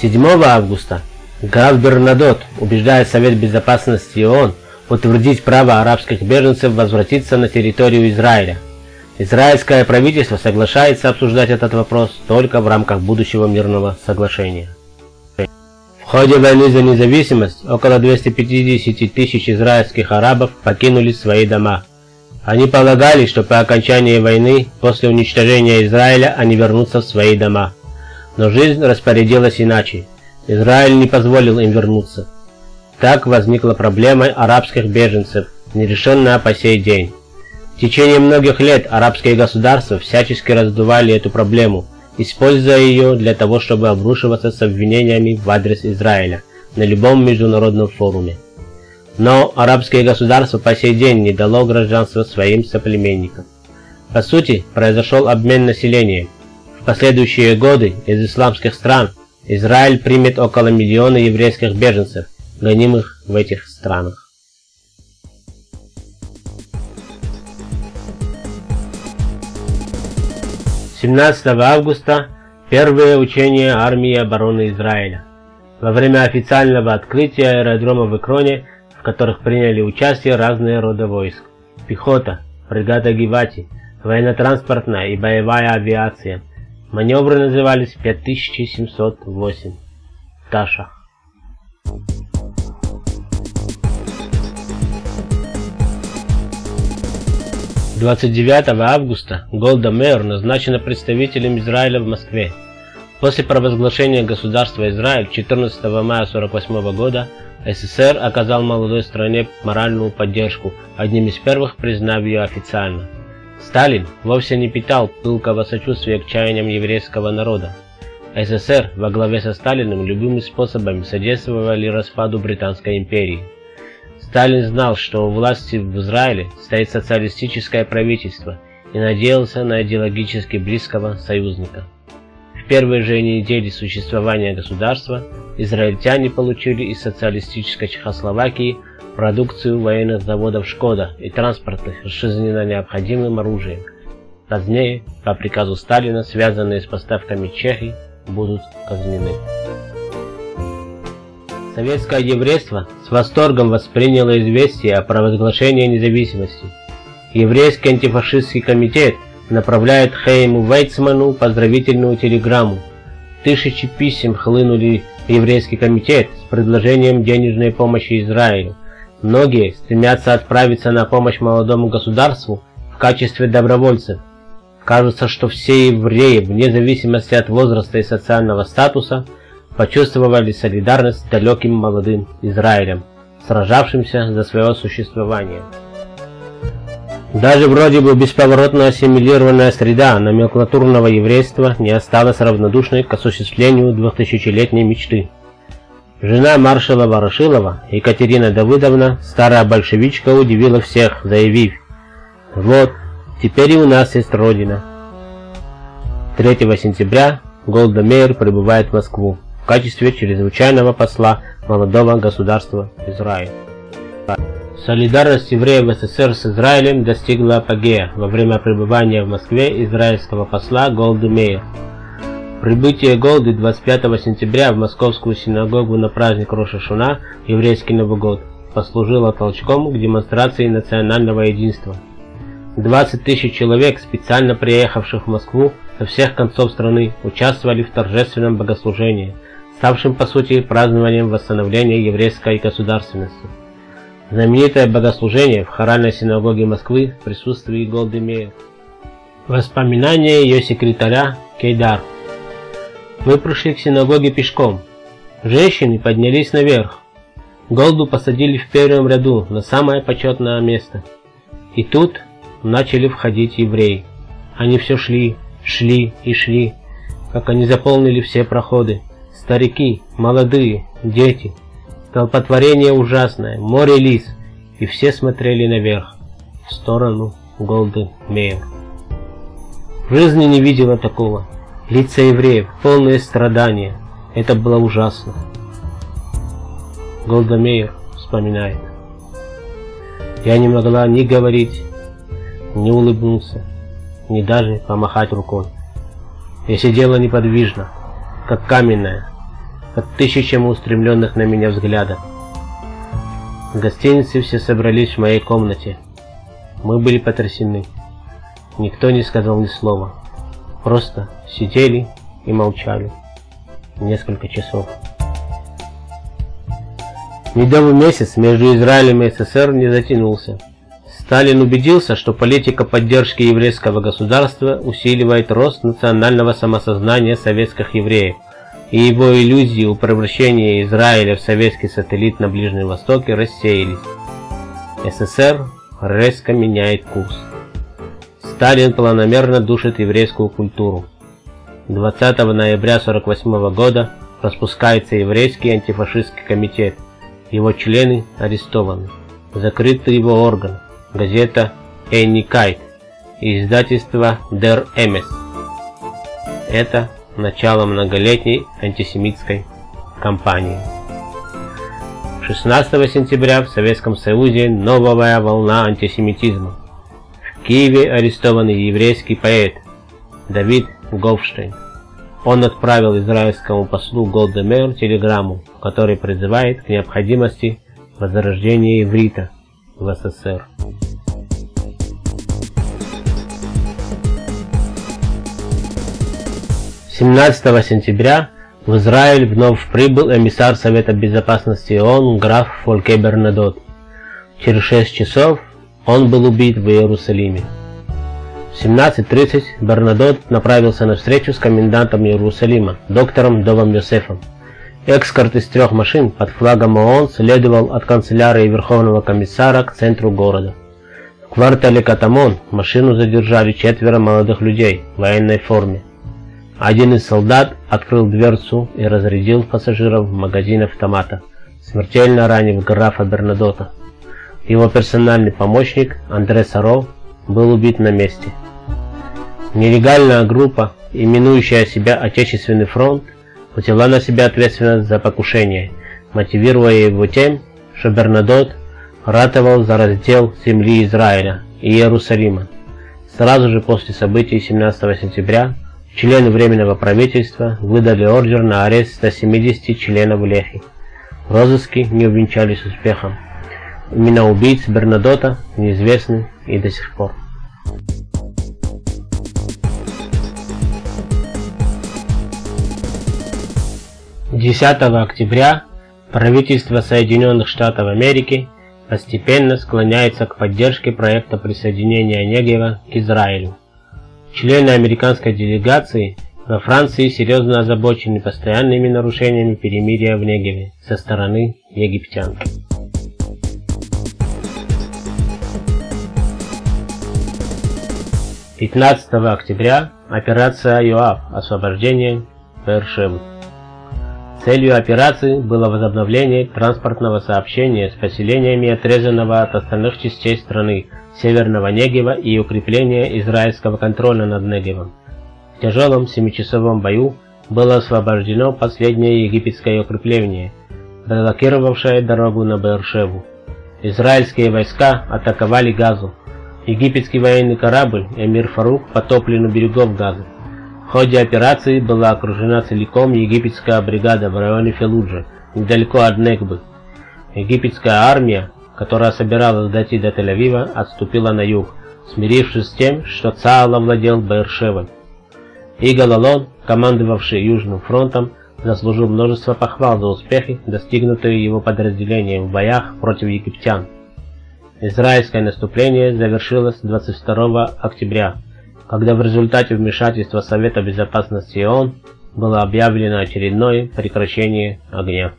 седьмого августа граф Бернадот убеждает Совет Безопасности ООН утвердить право арабских беженцев возвратиться на территорию Израиля. Израильское правительство соглашается обсуждать этот вопрос только в рамках будущего мирного соглашения. В ходе войны за независимость около двухсот пятидесяти тысяч израильских арабов покинули свои дома. Они полагали, что по окончании войны, после уничтожения Израиля, они вернутся в свои дома. Но жизнь распорядилась иначе. Израиль не позволил им вернуться. Так возникла проблема арабских беженцев, нерешенная по сей день. В течение многих лет арабские государства всячески раздували эту проблему, используя ее для того, чтобы обрушиваться с обвинениями в адрес Израиля на любом международном форуме. Но арабское государство по сей день не дало гражданства своим соплеменникам. По сути, произошел обмен населением. В последующие годы из исламских стран Израиль примет около миллиона еврейских беженцев, гонимых в этих странах. семнадцатого августа первые учения армии обороны Израиля. Во время официального открытия аэродрома в Экроне, в которых приняли участие разные рода войск: пехота, бригада Гивати, военно-транспортная и боевая авиация. Маневры назывались пять тысяч семьсот восемь Таша. двадцать девятого августа Голда Меир назначена представителем Израиля в Москве. После провозглашения государства Израиль четырнадцатого мая сорок восьмого года СССР оказал молодой стране моральную поддержку, одним из первых признав ее официально. Сталин вовсе не питал пылкого сочувствия к чаяниям еврейского народа. СССР во главе со Сталиным любыми способами содействовали распаду Британской империи. Сталин знал, что у власти в Израиле стоит социалистическое правительство, и надеялся на идеологически близкого союзника. В первые же недели существования государства израильтяне получили из социалистической Чехословакии продукцию военных заводов «Шкода» и транспортных с жизненно необходимым оружием. Позднее, по приказу Сталина, связанные с поставками Чехии будут казнены. Советское еврейство с восторгом восприняло известие о провозглашении независимости. Еврейский антифашистский комитет направляет Хаиму Вейцману поздравительную телеграмму. Тысячи писем хлынули в еврейский комитет с предложением денежной помощи Израилю. Многие стремятся отправиться на помощь молодому государству в качестве добровольцев. Кажется, что все евреи, вне зависимости от возраста и социального статуса, почувствовали солидарность с далеким молодым Израилем, сражавшимся за свое существование. Даже вроде бы бесповоротно ассимилированная среда номенклатурного еврейства не осталась равнодушной к осуществлению двухтысячелетней мечты. Жена маршала Ворошилова, Екатерина Давыдовна, старая большевичка, удивила всех, заявив: «Вот, теперь и у нас есть Родина». третьего сентября Голда Меир прибывает в Москву в качестве чрезвычайного посла молодого государства Израиль. Солидарность евреев СССР с Израилем достигла апогея во время пребывания в Москве израильского посла Голды Меир. Прибытие Голды двадцать пятого сентября в Московскую синагогу на праздник Рош ха-Шана, еврейский Новый год, послужило толчком к демонстрации национального единства. двадцать тысяч человек, специально приехавших в Москву со всех концов страны, участвовали в торжественном богослужении, ставшем по сути празднованием восстановления еврейской государственности. Знаменитое богослужение в хоральной синагоге Москвы в присутствии Голды Меир. Воспоминания ее секретаря Кейдар. Мы пришли к синагоге пешком. Женщины поднялись наверх. Голду посадили в первом ряду на самое почетное место. И тут начали входить евреи. Они все шли, шли и шли, как они заполнили все проходы. Старики, молодые, дети. Толпотворение ужасное, море лиц, и все смотрели наверх, в сторону Голды Меир. В жизни не видела такого. Лица евреев, полные страдания. Это было ужасно. Голда Меир вспоминает: «Я не могла ни говорить, ни улыбнуться, ни даже помахать рукой. Я сидела неподвижно, как каменная, под тысячами устремленных на меня взглядов. В гостинице все собрались в моей комнате. Мы были потрясены. Никто не сказал ни слова. Просто сидели и молчали. Несколько часов». Медовый месяц между Израилем и СССР не затянулся. Сталин убедился, что политика поддержки еврейского государства усиливает рост национального самосознания советских евреев, и его иллюзии о превращении Израиля в советский сателлит на Ближнем Востоке рассеялись. СССР резко меняет курс. Сталин планомерно душит еврейскую культуру. двадцатого ноября сорок восьмого года распускается еврейский антифашистский комитет. Его члены арестованы. Закрыт его орган. Газета «Энни Кайт» и издательство «Дер Эмес». Это начало многолетней антисемитской кампании. шестнадцатого сентября в Советском Союзе новая волна антисемитизма. В Киеве арестован еврейский поэт Давид Гофштейн. Он отправил израильскому послу Голде Меир телеграмму, который призывает к необходимости возрождения иврита в СССР. семнадцатого сентября в Израиль вновь прибыл эмиссар Совета Безопасности ООН граф Фольке Бернадот. Через шесть часов он был убит в Иерусалиме. В семнадцать тридцать Бернадот направился на встречу с комендантом Иерусалима, доктором Довом Йосефом. Эскорт из трех машин под флагом ООН следовал от канцелярии Верховного комиссара к центру города. В квартале Катамон машину задержали четверо молодых людей в военной форме. Один из солдат открыл дверцу и разрядил пассажиров в магазин автомата, смертельно ранив графа Бернадота. Его персональный помощник Андре Саро был убит на месте. Нелегальная группа, именующая себя Отечественный фронт, взяла на себя ответственность за покушение, мотивируя его тем, что Бернадот ратовал за раздел земли Израиля и Иерусалима. Сразу же после событий семнадцатого сентября члены Временного правительства выдали ордер на арест ста семидесяти членов Лехи. Розыски не увенчались успехом. Имена убийц Бернадота неизвестны и до сих пор. десятого октября правительство Соединенных Штатов Америки постепенно склоняется к поддержке проекта присоединения Негева к Израилю. Члены американской делегации во Франции серьезно озабочены постоянными нарушениями перемирия в Негеве со стороны египтян. пятнадцатого октября операция «Йоав. Освобождение Бершевы». Целью операции было возобновление транспортного сообщения с поселениями отрезанного от остальных частей страны Северного Негева и укрепление израильского контроля над Негевом. В тяжелом семичасовом бою было освобождено последнее египетское укрепление, блокировавшее дорогу на Беэр-Шеву. Израильские войска атаковали Газу. Египетский военный корабль «Эмир Фарук» потоплен у берегов Газы. В ходе операции была окружена целиком египетская бригада в районе Фелуджа, недалеко от Негбы. Египетская армия, которая собиралась дойти до Тель-Авива, отступила на юг, смирившись с тем, что Цаал овладел Беэр-Шевой. Иго Лалон, командовавший Южным фронтом, заслужил множество похвал за успехи, достигнутые его подразделением в боях против египтян. Израильское наступление завершилось двадцать второго октября, когда в результате вмешательства Совета Безопасности ООН было объявлено очередное прекращение огня.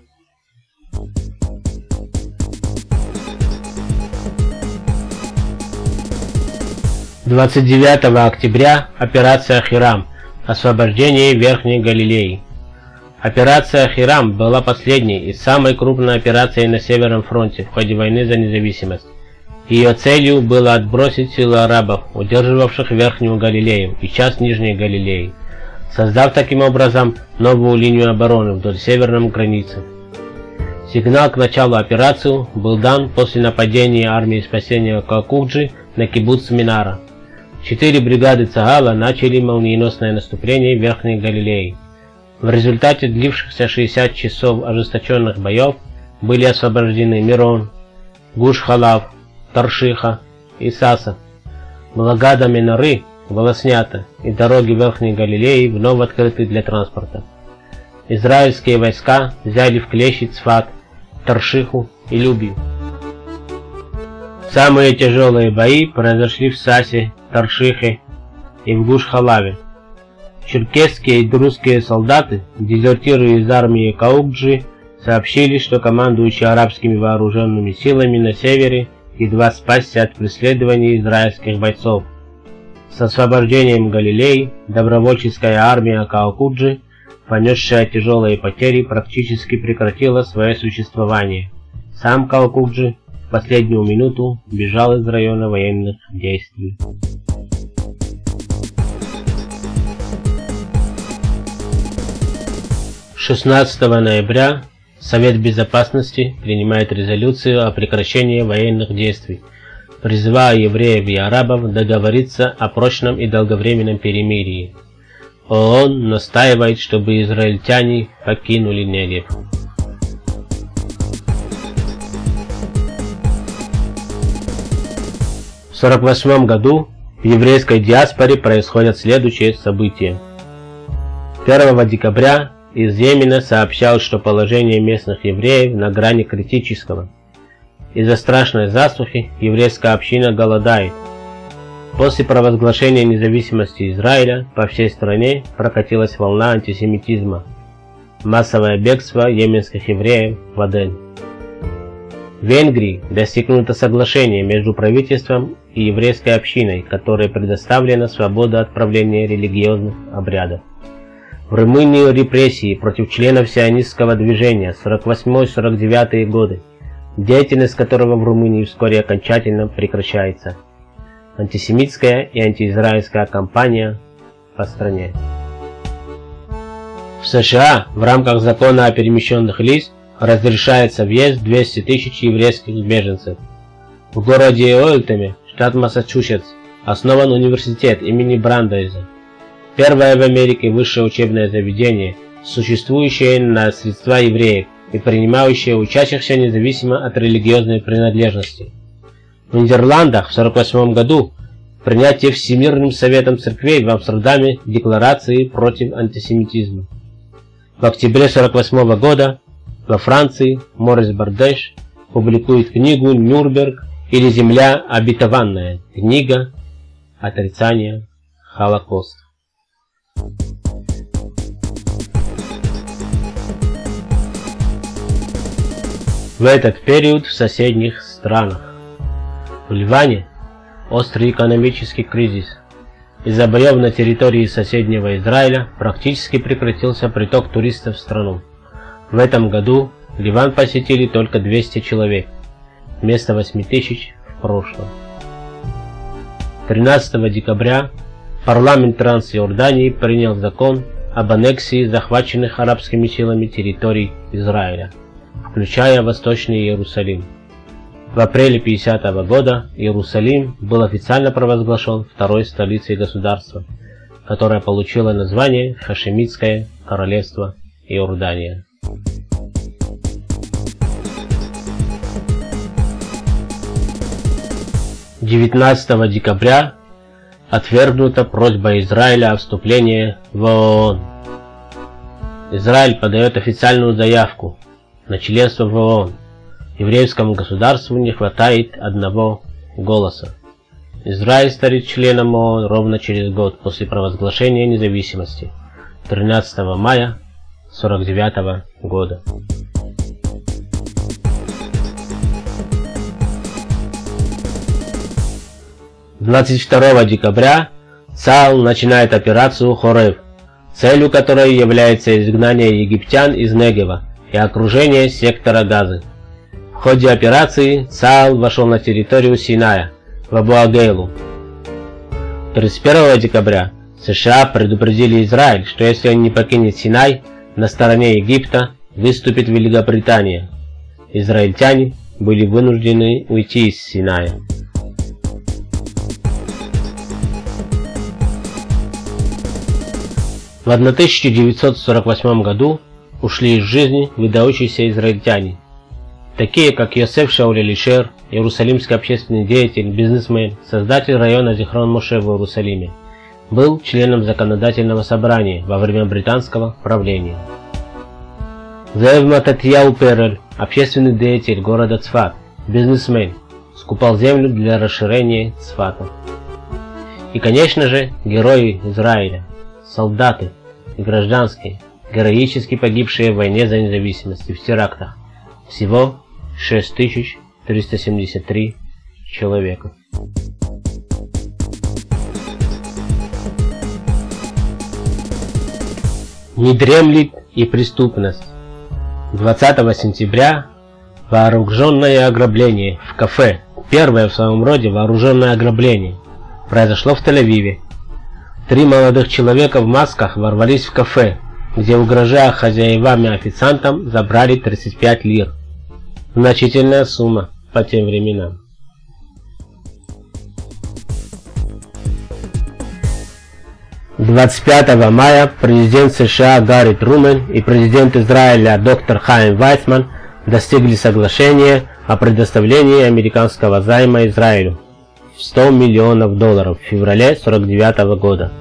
двадцать девятого октября операция «Хирам. Освобождение Верхней Галилеи». Операция «Хирам» была последней и самой крупной операцией на Северном фронте в ходе войны за независимость. Ее целью было отбросить силы арабов, удерживавших Верхнюю Галилею и часть Нижней Галилеи, создав таким образом новую линию обороны вдоль северной границы. Сигнал к началу операции был дан после нападения армии спасения Кокуджи на кибуц Минара. Четыре бригады Цагала начали молниеносное наступление Верхней Галилеи. В результате длившихся шестидесяти часов ожесточенных боев были освобождены Мирон, Гуш-Халав, Таршиха и Саса. Блокада Минары была снята, и дороги Верхней Галилеи вновь открыты для транспорта. Израильские войска взяли в клещи Цфат, Таршиху и Любию. Самые тяжелые бои произошли в Сасе, Таршихе и в Гуш-Халаве. Черкесские и друзские солдаты, дезертиры из армии Каукджи, сообщили, что командующий арабскими вооруженными силами на севере едва спасся от преследований израильских бойцов. С освобождением Галилеи добровольческая армия Каукджи, понесшая тяжелые потери, практически прекратила свое существование. Сам Каукджи в последнюю минуту бежал из района военных действий. шестнадцатого ноября Совет Безопасности принимает резолюцию о прекращении военных действий, призывая евреев и арабов договориться о прочном и долговременном перемирии. ООН настаивает, чтобы израильтяне покинули Негев. В сорок восьмом году в еврейской диаспоре происходят следующие события. первого декабря из Йемена сообщал, что положение местных евреев на грани критического. Из-за страшной засухи еврейская община голодает. После провозглашения независимости Израиля по всей стране прокатилась волна антисемитизма. Массовое бегство йеменских евреев в Аден. В Венгрии достигнуто соглашение между правительством и еврейской общиной, которой предоставлена свобода отправления религиозных обрядов. В Румынии репрессии против членов сионистского движения сорок восьмой — сорок девятый годы, деятельность которого в Румынии вскоре окончательно прекращается. Антисемитская и антиизраильская кампания по стране. В США в рамках закона о перемещенных лиц разрешается въезд двухсот тысяч еврейских беженцев. В городе Уолтоне, штат Массачусетс, основан университет имени Брандайза. Первое в Америке высшее учебное заведение, существующее на средства евреев и принимающее учащихся независимо от религиозной принадлежности. В Нидерландах в сорок восьмом году принятие Всемирным Советом Церквей в Амстердаме декларации против антисемитизма. В октябре сорок восьмого года во Франции Морис Бардеш публикует книгу «Нюрнберг или земля обетованная», книга отрицания Холокоста. В этот период в соседних странах. В Ливане острый экономический кризис. Из-за боев на территории соседнего Израиля практически прекратился приток туристов в страну. В этом году Ливан посетили только двести человек, вместо восьми тысяч в прошлом. тринадцатого декабря парламент Трансиордании принял закон об аннексии захваченных арабскими силами территорий Израиля, включая Восточный Иерусалим. В апреле пятидесятого года Иерусалим был официально провозглашен второй столицей государства, которое получило название Хашемитское королевство Иордания. девятнадцатого декабря отвергнута просьба Израиля о вступлении в ООН. Израиль подает официальную заявку на членство в ООН. Еврейскому государству не хватает одного голоса. Израиль станет членом ООН ровно через год после провозглашения независимости тринадцатого мая сорок девятого года. двадцать второго декабря Цахал начинает операцию Хорев, целью которой является изгнание египтян из Негева и окружение сектора Газы. В ходе операции Цахал вошел на территорию Синая, в Абу-Агейлу. тридцать первого декабря США предупредили Израиль, что если он не покинет Синай, на стороне Египта выступит Великобритания. Израильтяне были вынуждены уйти из Синая. В тысяча девятьсот сорок восьмом году ушли из жизни выдающиеся израильтяне, такие как Йосеф Шауль-Элишер, иерусалимский общественный деятель, бизнесмен, создатель района Зихрон-Моше в Иерусалиме, был членом законодательного собрания во время британского правления. Зеев Мататьяу Перель, общественный деятель города Цфат, бизнесмен, скупал землю для расширения Цфата. И, конечно же, герои Израиля, солдаты и гражданские, героически погибшие в войне за независимость и в терактах. Всего шесть тысяч триста семьдесят три человека. Не дремлет и преступность. двадцатого сентября вооруженное ограбление в кафе, первое в своем роде вооруженное ограбление, произошло в Тель-Авиве. Три молодых человека в масках ворвались в кафе, где, угрожая хозяевам и официантам, забрали тридцать пять лир. Значительная сумма по тем временам. двадцать пятого мая президент США Гарри Трумен и президент Израиля доктор Хаим Вейцман достигли соглашения о предоставлении американского займа Израилю в сто миллионов долларов в феврале сорок девятого года.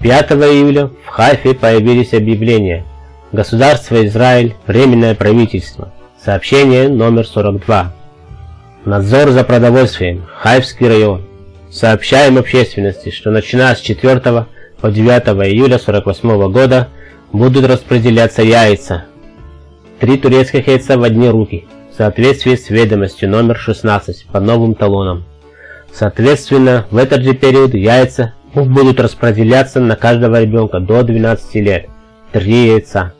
пятого июля в Хайфе появились объявления «Государство Израиль, Временное правительство», сообщение номер сорок два. Надзор за продовольствием, Хайфский район. Сообщаем общественности, что начиная с четвёртого по девятое июля сорок восьмого года будут распределяться яйца. Три турецких яйца в одни руки, в соответствии с ведомостью номер шестнадцать по новым талонам. Соответственно, в этот же период яйца будут распределяться на каждого ребенка до двенадцати лет. Три яйца.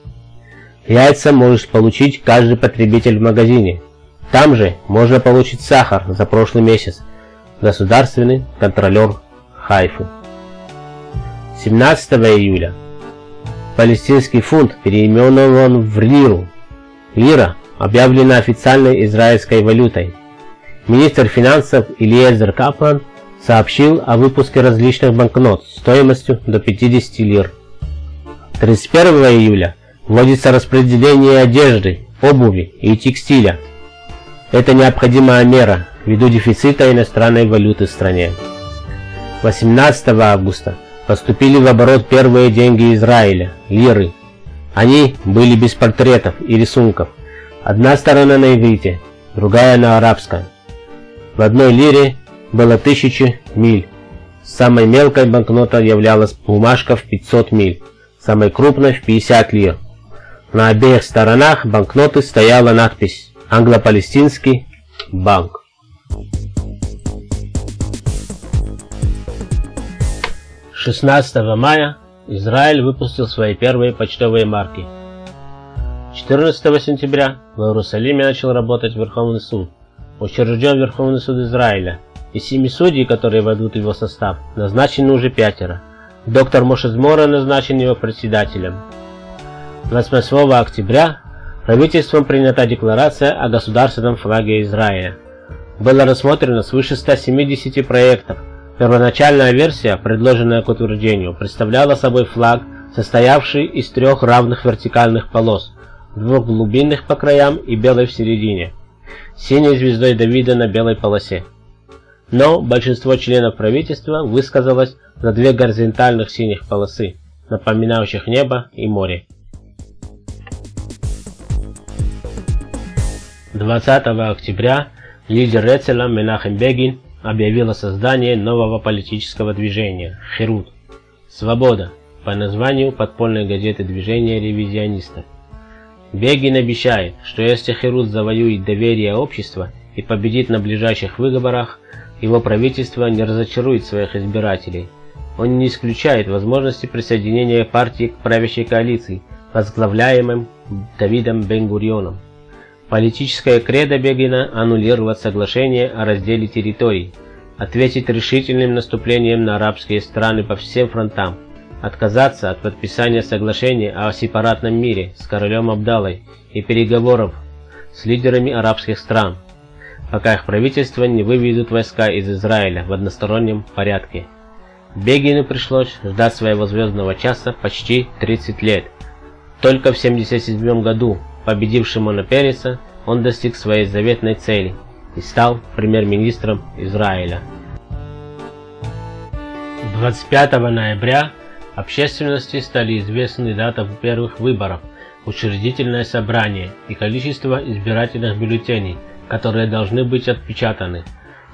Яйца может получить каждый потребитель в магазине. Там же можно получить сахар за прошлый месяц. Государственный контролер Хайфы. семнадцатого июля. Палестинский фунт переименован в лиру. Лира объявлена официальной израильской валютой. Министр финансов Элиэзер Каплан сообщил о выпуске различных банкнот стоимостью до пятидесяти лир. тридцать первого июля вводится распределение одежды, обуви и текстиля. Это необходимая мера ввиду дефицита иностранной валюты в стране. восемнадцатого августа поступили в оборот первые деньги Израиля – лиры. Они были без портретов и рисунков. Одна сторона на иврите, другая на арабском. В одной лире было тысячи миль. Самой мелкой банкнотой являлась бумажка в пятьсот миль, самой крупной в пятьдесят лир. На обеих сторонах банкноты стояла надпись «Англо-Палестинский банк». шестнадцатого мая Израиль выпустил свои первые почтовые марки. четырнадцатого сентября в Иерусалиме начал работать Верховный суд. Учрежден Верховный суд Израиля. Из семи судей, которые войдут в его состав, назначены уже пятеро. Доктор Моше Змора назначен его председателем. двадцать восьмого октября правительством принята декларация о государственном флаге Израиля. Было рассмотрено свыше ста семидесяти проектов. Первоначальная версия, предложенная к утверждению, представляла собой флаг, состоявший из трех равных вертикальных полос, двух глубинных по краям и белой в середине, с синей звездой Давида на белой полосе. Но большинство членов правительства высказалось за две горизонтальных синих полосы, напоминающих небо и море. двадцатого октября лидер Эцела Менахем Бегин объявил о создании нового политического движения «Херут» «Свобода» по названию подпольной газеты движения ревизионистов. Бегин обещает, что если Херут завоюет доверие общества и победит на ближайших выборах, его правительство не разочарует своих избирателей. Он не исключает возможности присоединения партии к правящей коалиции, возглавляемым Давидом Бен-Гурионом. Политическое кредо Бегина – аннулировать соглашение о разделе территорий, ответить решительным наступлением на арабские страны по всем фронтам, отказаться от подписания соглашения о сепаратном мире с королем Абдалой и переговоров с лидерами арабских стран, пока их правительство не выведут войска из Израиля в одностороннем порядке. Бегину пришлось ждать своего звездного часа почти тридцать лет. Только в семьдесят седьмом году, победив Шимона Переса, он достиг своей заветной цели и стал премьер-министром Израиля. двадцать пятого ноября общественности стали известны даты первых выборов, учредительное собрание и количество избирательных бюллетеней, которые должны быть отпечатаны.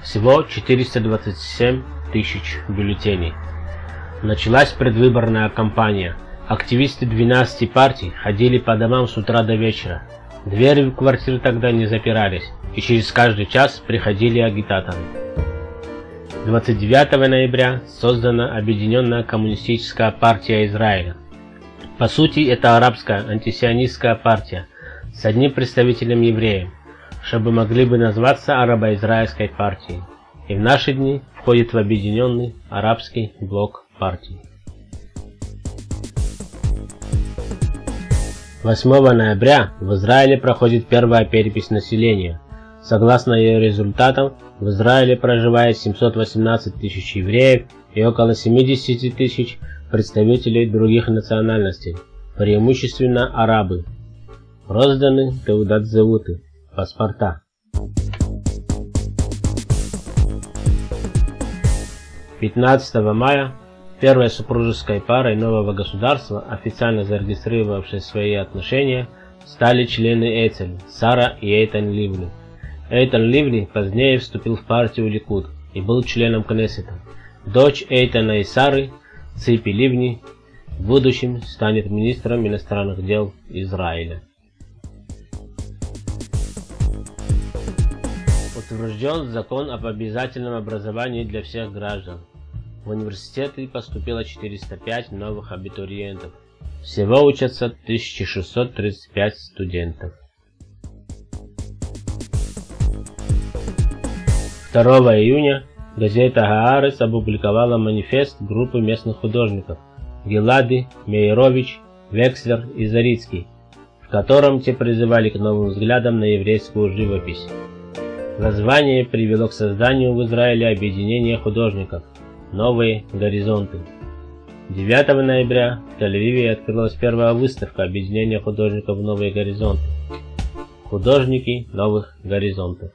Всего четыреста двадцать семь тысяч бюллетеней. Началась предвыборная кампания. Активисты двенадцати партий ходили по домам с утра до вечера. Двери в квартиры тогда не запирались, и через каждый час приходили агитаторы. двадцать девятого ноября создана Объединенная коммунистическая партия Израиля. По сути, это арабская антисионистская партия с одним представителем евреем, чтобы могли бы назваться арабо-израильской партией, и в наши дни входит в Объединенный арабский блок партий. восьмого ноября в Израиле проходит первая перепись населения. Согласно ее результатам, в Израиле проживает семьсот восемнадцать тысяч евреев и около семьдесят тысяч представителей других национальностей, преимущественно арабы. Розданы теудат зеуты, паспорта. пятнадцатого мая первой супружеской парой нового государства, официально зарегистрировавшей свои отношения, стали члены Эцель, Сара и Эйтан Ливни. Эйтан Ливни позднее вступил в партию Ликуд и был членом Кнессета. Дочь Эйтана и Сары, Ципи Ливни, в будущем станет министром иностранных дел Израиля. Утвержден закон об обязательном образовании для всех граждан. В университеты поступило четыреста пять новых абитуриентов. Всего учатся тысяча шестьсот тридцать пять студентов. второго июня газета «Гаарец» опубликовала манифест группы местных художников Гилади, Мейрович, Векслер и Зарицкий, в котором те призывали к новым взглядам на еврейскую живопись. Название привело к созданию в Израиле объединения художников «Новые горизонты». девятого ноября в Тель-Авиве открылась первая выставка объединения художников «Новые горизонты». Художники новых горизонтов.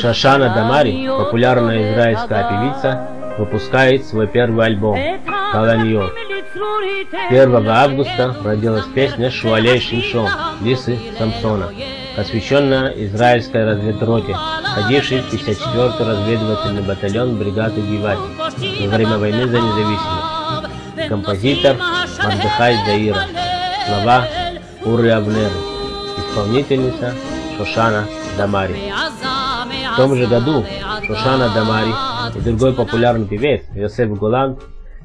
Шашана Дамари, популярная израильская певица, выпускает свой первый альбом «Колоньё». первого августа родилась песня «Шуалей Шимшон» Лисы Самсона, посвященная израильской разведроте, ходившей в пятьдесят четвёртый разведывательный батальон бригады Гивати во время войны за независимость. Композитор Мардыхай Даира, слова Уры Авнеры, исполнительница Шошана Дамари. В том же году Шошана Дамари и другой популярный певец Йосеф Голланд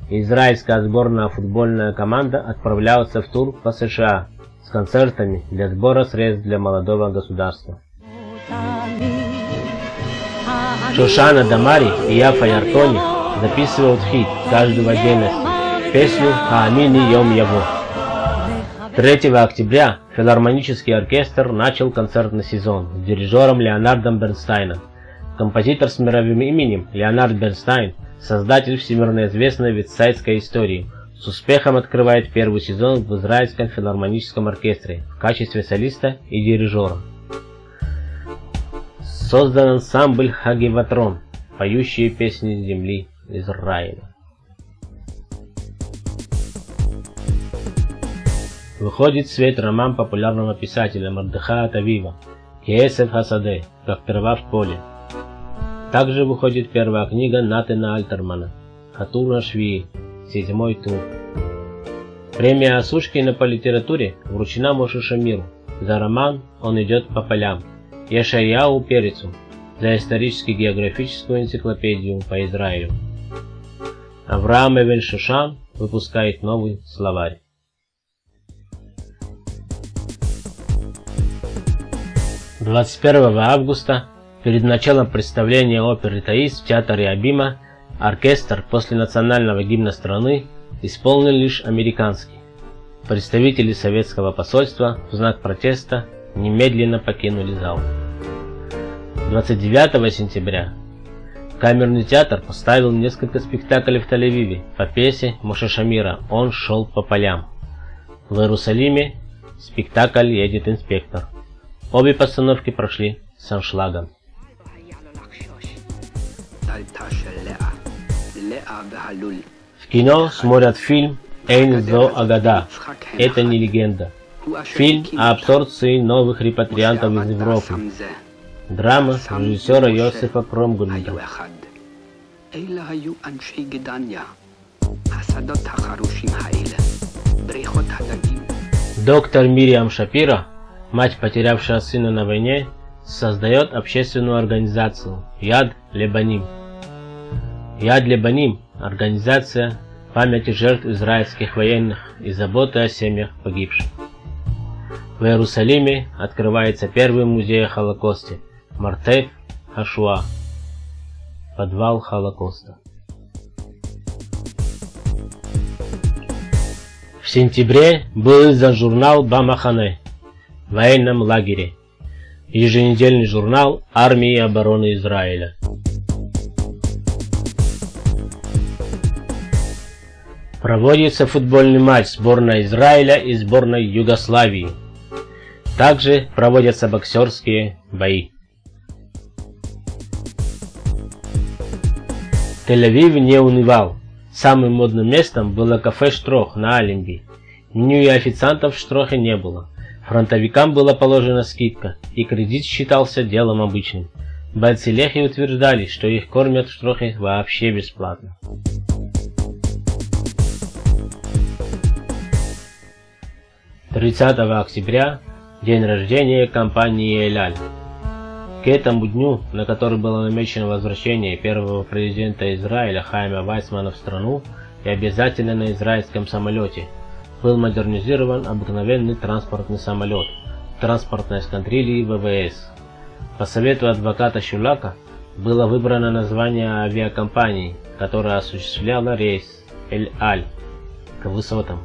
и израильская сборная футбольная команда отправляются в тур по США с концертами для сбора средств для молодого государства. Шошана Дамари и Яфа Яртони записывают хит, каждый в отдельности, песню «Аамини Йом Яво». третьего октября филармонический оркестр начал концертный сезон с дирижером Леонардом Бернстайном. Композитор с мировым именем Леонард Бернстайн, создатель всемирно известной витсайской истории, с успехом открывает первый сезон в Израильском филармоническом оркестре в качестве солиста и дирижера. Создан ансамбль «Хагиватрон», поющие песни земли Израиля. Выходит в свет роман популярного писателя Мардыхая Тавива «Кеэсев Хасаде», как трава в поле. Также выходит первая книга Натана Альтермана «Хатуна Швии», седьмой тур. Премия Осушкина по литературе вручена Моше Шамиру за роман «Он идет по полям», Яшаяу Перецу за исторически-географическую энциклопедию по Израилю. Авраам Эвен Шушан выпускает новый словарь. двадцать первого августа перед началом представления оперы «Таис» в театре Абима оркестр после национального гимна страны исполнил лишь американский. Представители советского посольства в знак протеста немедленно покинули зал. двадцать девятого сентября камерный театр поставил несколько спектаклей в Тель-Авиве по пьесе Моше Шамира «Он шел по полям». В Иерусалиме спектакль «Едет инспектор». Обе постановки прошли с аншлагом. В кино смотрят фильм «Эйн зо Агада» – «Это не легенда», Фильм о абсорбции новых репатриантов из Европы. Драма режиссера Йосифа Кромгольда. Доктор Мириам Шапира, мать, потерявшая сына на войне, создает общественную организацию «Яд Лебаним». «Яд Лебаним» – организация памяти жертв израильских военных и заботы о семьях погибших. В Иерусалиме открывается первый музей о Холокосте – Мартеф Хашуа, подвал Холокоста. В сентябре был издан журнал «Бамахане» в военном лагере, еженедельный журнал армии и обороны Израиля. Проводится футбольный матч сборной Израиля и сборной Югославии. Также проводятся боксерские бои. Тель-Авив не унывал. Самым модным местом было кафе «Штрох» на Алимби. Меню и официантов в «Штрохе» не было. Фронтовикам была положена скидка, и кредит считался делом обычным. Бойцы Лехи утверждали, что их кормят в «Штрохе» вообще бесплатно. тридцатого октября – день рождения компании «Эль-Аль». К этому дню, на который было намечено возвращение первого президента Израиля Хаима Вейцмана в страну и обязательно на израильском самолете, был модернизирован обыкновенный транспортный самолет, транспортная эскадрилья ВВС. По совету адвоката Шулака было выбрано название авиакомпании, которая осуществляла рейс «Эль-Аль» к высотам.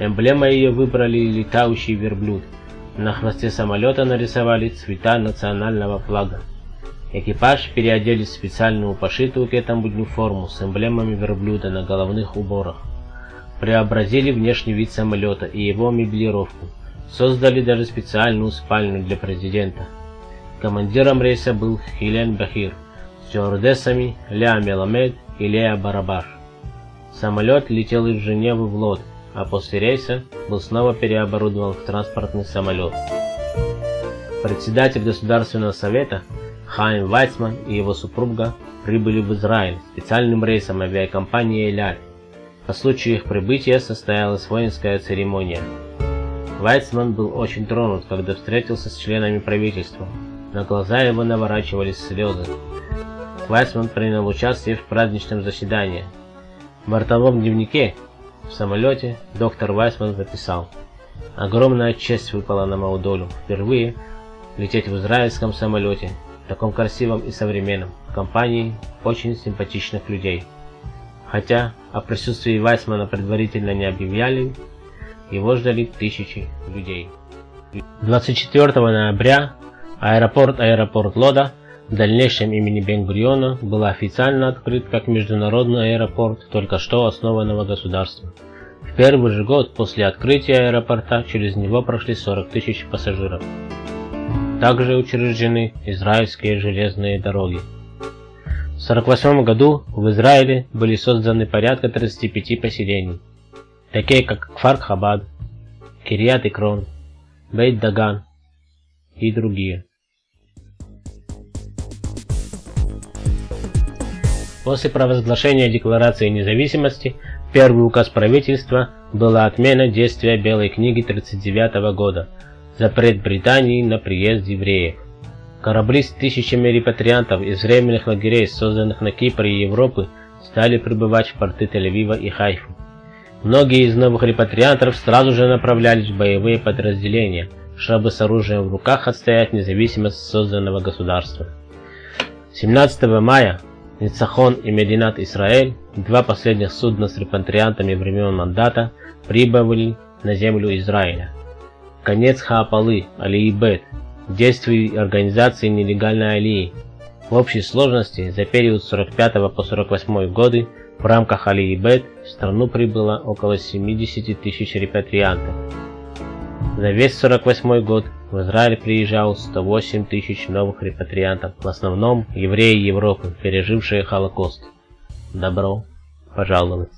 Эмблемой ее выбрали летающий верблюд. На хвосте самолета нарисовали цвета национального флага. Экипаж переоделись в специальную пошитую к этому дню форму с эмблемами верблюда на головных уборах. Преобразили внешний вид самолета и его меблировку. Создали даже специальную спальню для президента. Командиром рейса был Хилен Бахир, стюардессами Леа Меламед и Леа Барабаш. Самолет летел из Женевы в Лодз, а после рейса был снова переоборудован в транспортный самолет. Председатель Государственного совета Хаим Вейцман и его супруга прибыли в Израиль специальным рейсом авиакомпании «Эль-Аль». По случаю их прибытия состоялась воинская церемония. Вейцман был очень тронут, когда встретился с членами правительства. На глаза его наворачивались слезы. Вейцман принял участие в праздничном заседании. В бортовом дневнике в самолете доктор Вейцман записал: «Огромная честь выпала на мою долю впервые лететь в израильском самолете, таком красивом и современном, в компании очень симпатичных людей». Хотя о присутствии Вейцмана предварительно не объявляли, его ждали тысячи людей. двадцать четвёртого ноября аэропорт аэропорт Лода, в дальнейшем имени Бен-Гуриона, был официально открыт как международный аэропорт только что основанного государства. В первый же год после открытия аэропорта через него прошли сорок тысяч пассажиров. Также учреждены израильские железные дороги. В сорок восьмом году в Израиле были созданы порядка тридцати пяти поселений, такие как Кфар-Хабад, Кирьят-Икрон, Бейт-Даган и другие. После провозглашения Декларации независимости первый указ правительства была отмена действия Белой книги тридцать девятого года, запрет Британии на приезд евреев. Корабли с тысячами репатриантов из временных лагерей, созданных на Кипре и Европы, стали прибывать в порты Тель-Авива и Хайфы. Многие из новых репатриантов сразу же направлялись в боевые подразделения, чтобы с оружием в руках отстоять независимость созданного государства. семнадцатого мая «Ницахон» и «Мединат Исраэль», два последних судна с репатриантами времен мандата, прибыли на землю Израиля. Конец Хаапалы, Алии-Бет, действий организации нелегальной Алии. В общей сложности за период с сорок пятого по сорок восьмой годы в рамках Алии-Бет в страну прибыло около семидесяти тысяч репатриантов. За весь сорок восьмой год в Израиль приезжало сто восемь тысяч новых репатриантов, в основном евреи Европы, пережившие Холокост. Добро пожаловать!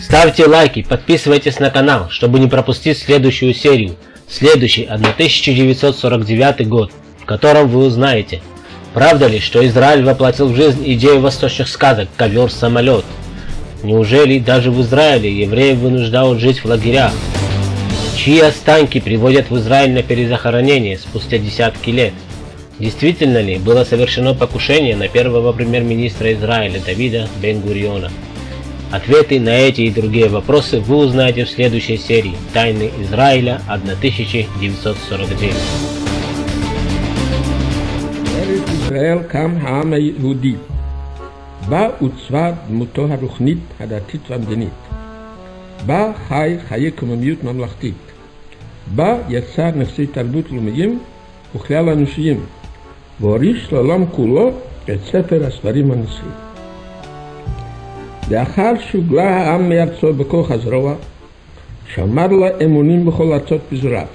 С Ставьте лайки, подписывайтесь на канал, чтобы не пропустить следующую серию, следующий тысяча девятьсот сорок девятый год, в котором вы узнаете, правда ли, что Израиль воплотил в жизнь идею восточных сказок «Ковер-самолет»? Неужели даже в Израиле евреев вынуждают жить в лагерях? Чьи останки приводят в Израиль на перезахоронение спустя десятки лет? Действительно ли было совершено покушение на первого премьер-министра Израиля Давида Бен-Гуриона? Ответы на эти и другие вопросы вы узнаете в следующей серии «Тайны Израиля тысяча девятьсот сорок девятый». בה עוצבה דמותו הרוחנית, הדתית והמדינית. בה חי חיי קוממיות ממלכתית. בה יצר נכסי תרבות לאומיים וכלל אנושיים, והוריש לעולם כולו את ספר הספרים הנצחי. לאחר שהוגלה העם מארצו בכוח הזרוע, שמר לה אמונים בכל ארצות פזוריו.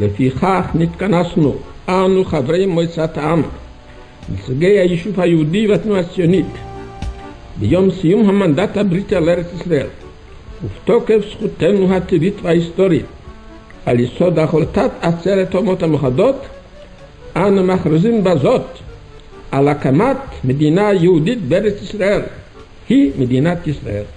לפיכך נתכנסנו, אנו חברי מועצת העם, נציגי היישוב היהודי והתנועה הציונית, ביום סיום המנדט הבריטי על ארץ ישראל, ובתוקף זכותנו הטבעית וההיסטורית, על יסוד החלטת עצרת האומות המאוחדות, אנו מכריזים בזאת על הקמת מדינה יהודית בארץ ישראל, היא מדינת ישראל.